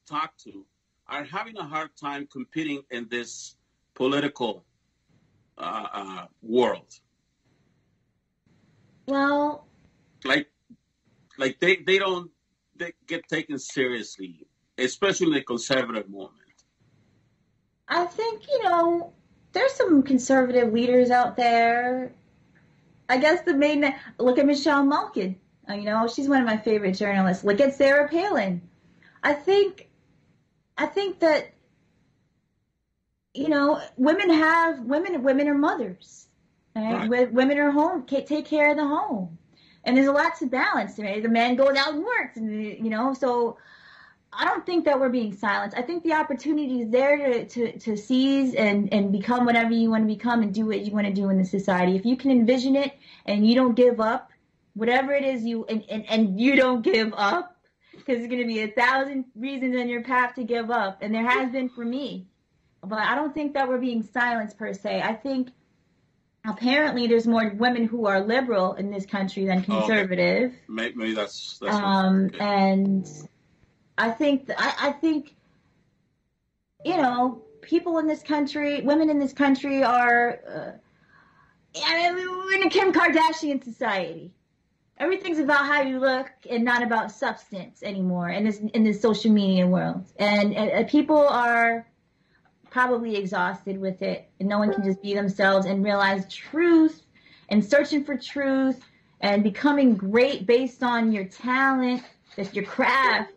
talked to are having a hard time competing in this political world. Well, like they don't get taken seriously, especially in the conservative movement. I think, there's some conservative leaders out there. I guess look at Michelle Malkin. She's one of my favorite journalists. Look at Sarah Palin. I think that, women are mothers. Right? Right. Women are home, take care of the home. And there's a lot to balance. Right? The man goes out and works, so I don't think that we're being silenced. I think the opportunity is there to seize and become whatever you want to become and do what you want to do in the society. If you can envision it and you don't give up, whatever it is and you don't give up, because there's going to be 1,000 reasons on your path to give up. And there has been for me. But I don't think that we're being silenced per se. I think apparently there's more women who are liberal in this country than conservative. Oh, okay. Maybe that's okay. And I think people in this country, women in this country are. I mean, we're in a Kim Kardashian society. Everything's about how you look and not about substance anymore in this social media world. And people are probably exhausted with it. And no one can just be themselves and realize truth and searching for truth and becoming great based on your talent, that your craft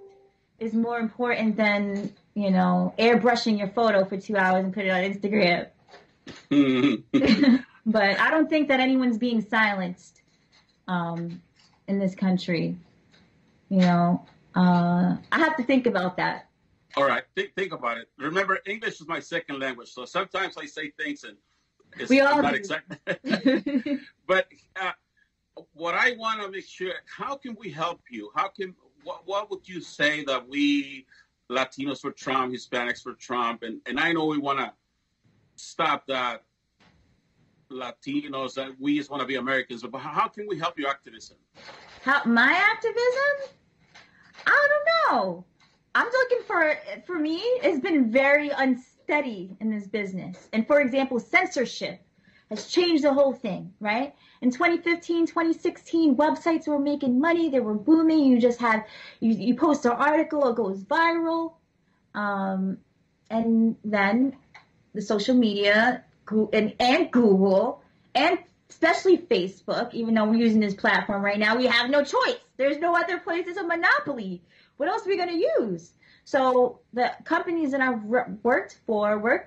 is more important than, you know, airbrushing your photo for 2 hours and put it on Instagram. But I don't think that anyone's being silenced in this country. You know, I have to think about that. All right. Think about it. Remember, English is my second language. So sometimes I say things and it's not exactly. But what I want to make sure, how can we help you? What would you say that we, Latinos for Trump, Hispanics for Trump, and I know we want to stop that Latinos, that we just want to be Americans, but how can we help your activism? My activism? I don't know. I'm looking for me, it's been very unsteady in this business. And for example, censorship has changed the whole thing, right? In 2015, 2016, websites were making money. They were booming. You just have, you post an article, it goes viral. And then the social media and Google and especially Facebook, even though we're using this platform right now, we have no choice. There's no other place. It's a monopoly. What else are we going to use? So the companies that I've worked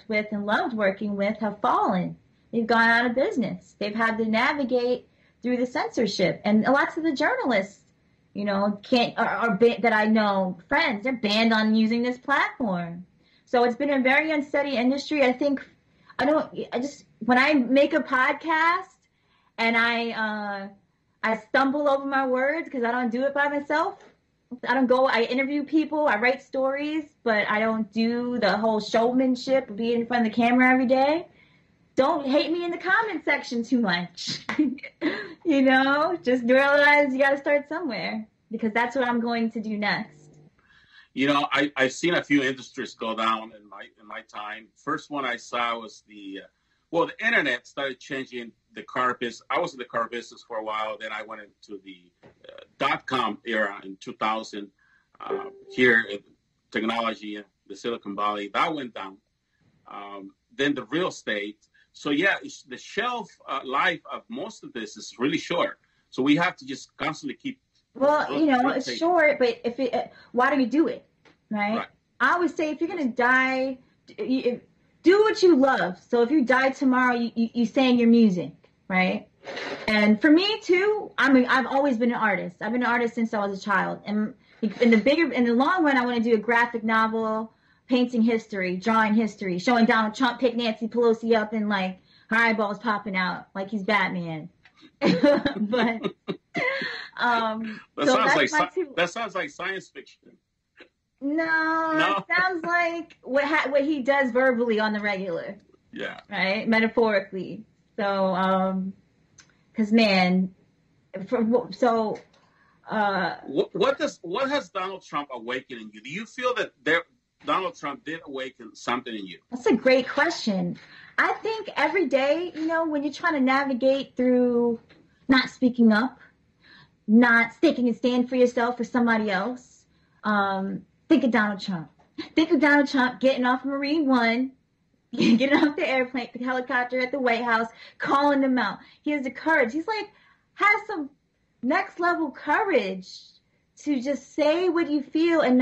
with and loved working with have fallen. They've gone out of business. They've had to navigate through the censorship. And lots of the journalists, you know, that I know, friends, they're banned on using this platform. So it's been a very unsteady industry. When I make a podcast and I stumble over my words because I don't do it by myself. I interview people, I write stories, but I don't do the whole showmanship of being in front of the camera every day. Don't hate me in the comment section too much. You know, just realize you got to start somewhere, because that's what I'm going to do next. You know, I've seen a few industries go down in my time. First one I saw was the internet started changing the car business. I was in the car business for a while. Then I went into the dot-com era in 2000 here in technology in the Silicon Valley. That went down. Then the real estate. So, yeah, the shelf life of most of this is really short. So we have to just constantly keep. Well, you know, it's short, but why do you do it, right? I always say if you're going to die, do what you love. So if you die tomorrow, you sang your music, right? And for me, too, I've always been an artist. I've been an artist since I was a child. And in the long run, I want to do a graphic novel, painting history, drawing history, showing Donald Trump pick Nancy Pelosi up and, like, her eyeballs popping out like he's Batman. But... that sounds like science fiction. No. It sounds like what he does verbally on the regular. Yeah. Right? Metaphorically. So, what has Donald Trump awakened in you? Do you feel that Donald Trump did awaken something in you? That's a great question. I think every day, you know, when you're trying to navigate through not speaking up, not sticking and stand for yourself or somebody else. Think of Donald Trump. Think of Donald Trump getting off Marine One, getting off the airplane, the helicopter at the White House, calling them out. He has the courage. He's like, has some next level courage to just say what you feel. And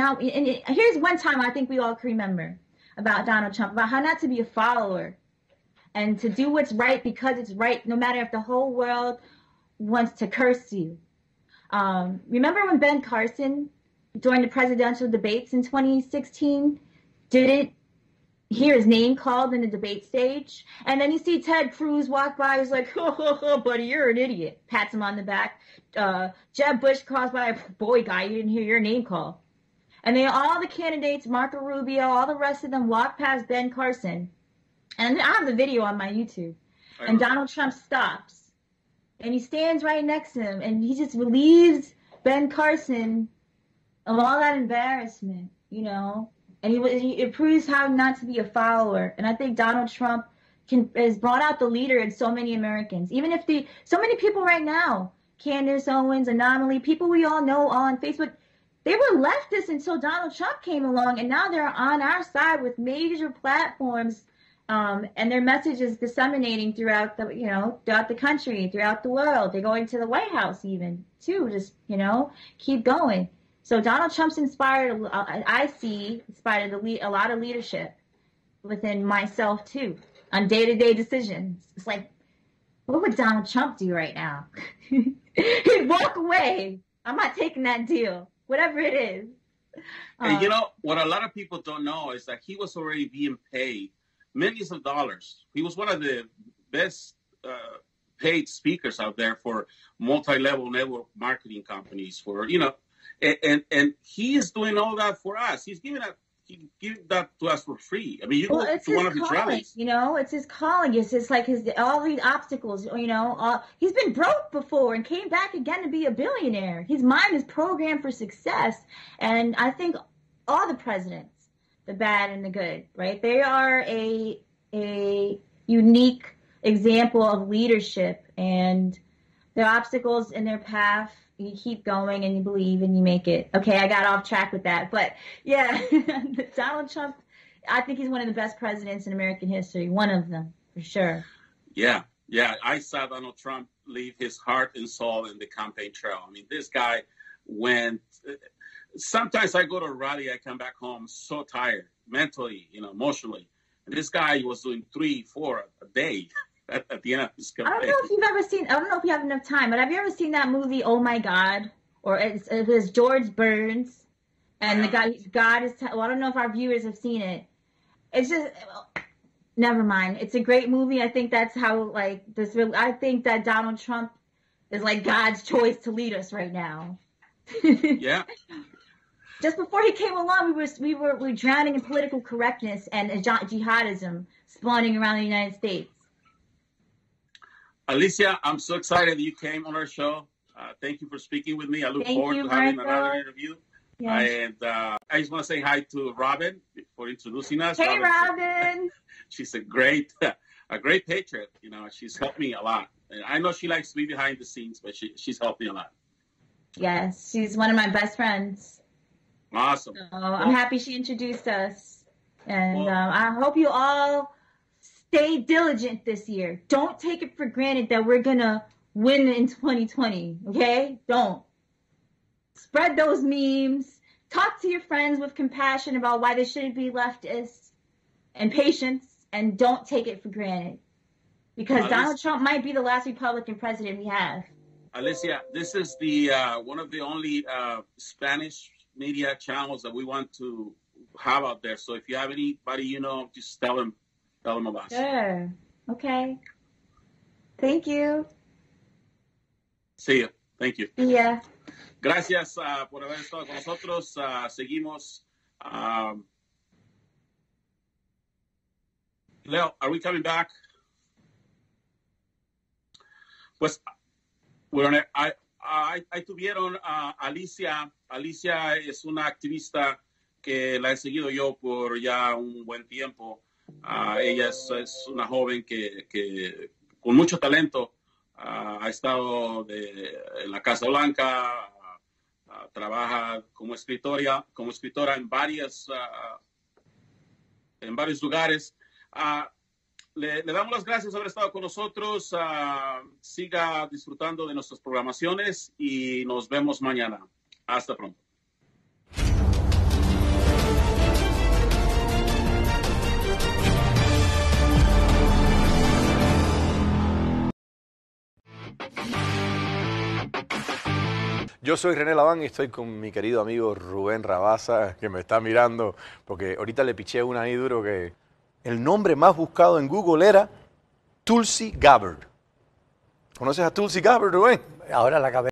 here's one time I think we all can remember about Donald Trump, about how not to be a follower and to do what's right because it's right, no matter if the whole world wants to curse you. Remember when Ben Carson, during the presidential debates in 2016, didn't hear his name called in the debate stage? And then you see Ted Cruz walk by, he's like, oh, buddy, you're an idiot. Pats him on the back. Jeb Bush calls by, boy, guy, you didn't hear your name called. And then all the candidates, Marco Rubio, all the rest of them walk past Ben Carson. And I have the video on my YouTube. And Donald Trump stops. And he stands right next to him, and he just relieves Ben Carson of all that embarrassment, you know. And it proves how not to be a follower. And I think Donald Trump has brought out the leader in so many Americans. Even if so many people right now Candace Owens, Anomaly, people we all know on Facebook, they were leftists until Donald Trump came along, and now they're on our side with major platforms, and their message is disseminating throughout the, throughout the country, throughout the world. They're going to the White House even, too, just, keep going. So Donald Trump's inspired, inspired a lot of leadership within myself, too, on day-to-day decisions. It's like, what would Donald Trump do right now? He'd walk away. I'm not taking that deal, whatever it is. And what a lot of people don't know is that he was already being paid millions of dollars. He was one of the best paid speakers out there for multi-level network marketing companies for, and he is doing all that for us. He's giving that. He give that to us for free. I mean, you go to one of his rallies. It's his calling. It's just like his all these obstacles. He's been broke before and came back again to be a billionaire. His mind is programmed for success, and I think all the presidents, the bad and the good, right? They are a unique example of leadership, and their obstacles in their path. You keep going and you believe and you make it. Okay, I got off track with that. But, yeah, Donald Trump, I think he's one of the best presidents in American history. One of them, for sure. Yeah, yeah. I saw Donald Trump leave his heart and soul in the campaign trail. I mean, this guy went – sometimes I go to a rally, I come back home so tired mentally, emotionally. And this guy was doing 3, 4 a day. At the end of his campaign. I don't know if you've ever seen, I don't know if you have enough time, but have you ever seen that movie, Oh My God? Or it was George Burns. And the guy, God is, well, I don't know if our viewers have seen it. It's just, never mind. It's a great movie. I think that's how, I think that Donald Trump is like God's choice to lead us right now. Yeah. Just before he came along, we were drowning in political correctness and jihadism spawning around the United States. Alicia, I'm so excited that you came on our show. Thank you for speaking with me. I look forward to having another interview. Yes. And I just want to say hi to Robin for introducing us. Hey, Robin. She's a great patriot. She's helped me a lot. And I know she likes to be behind the scenes, but she's helped me a lot. Yes, she's one of my best friends. Awesome. So I'm happy she introduced us. And I hope you all... stay diligent this year. Don't take it for granted that we're going to win in 2020, okay? Don't. Spread those memes. Talk to your friends with compassion about why they shouldn't be leftists and patience, and don't take it for granted. Because Donald Trump might be the last Republican president we have. Alicia, this is the one of the only Spanish media channels that we want to have out there. So if you have anybody just tell them. Tell them about it. Sure. Okay. Thank you. See ya. Thank you. Yeah. Gracias por haber estado con nosotros. Seguimos. Leo, are we coming back? Pues, bueno, ahí tuvieron a Alicia. Alicia es una activista que la he seguido yo por ya un buen tiempo. Ella es una joven que con mucho talento ha estado en la Casa Blanca, trabaja como escritora en varios lugares. Le damos las gracias por haber estado con nosotros. Siga disfrutando de nuestras programaciones y nos vemos mañana. Hasta pronto. Yo soy René Laván y estoy con mi querido amigo Rubén Rabasa, que me está mirando, porque ahorita le piché una ahí duro que el nombre más buscado en Google era Tulsi Gabbard. ¿Conoces a Tulsi Gabbard, Rubén? Ahora la cabeza.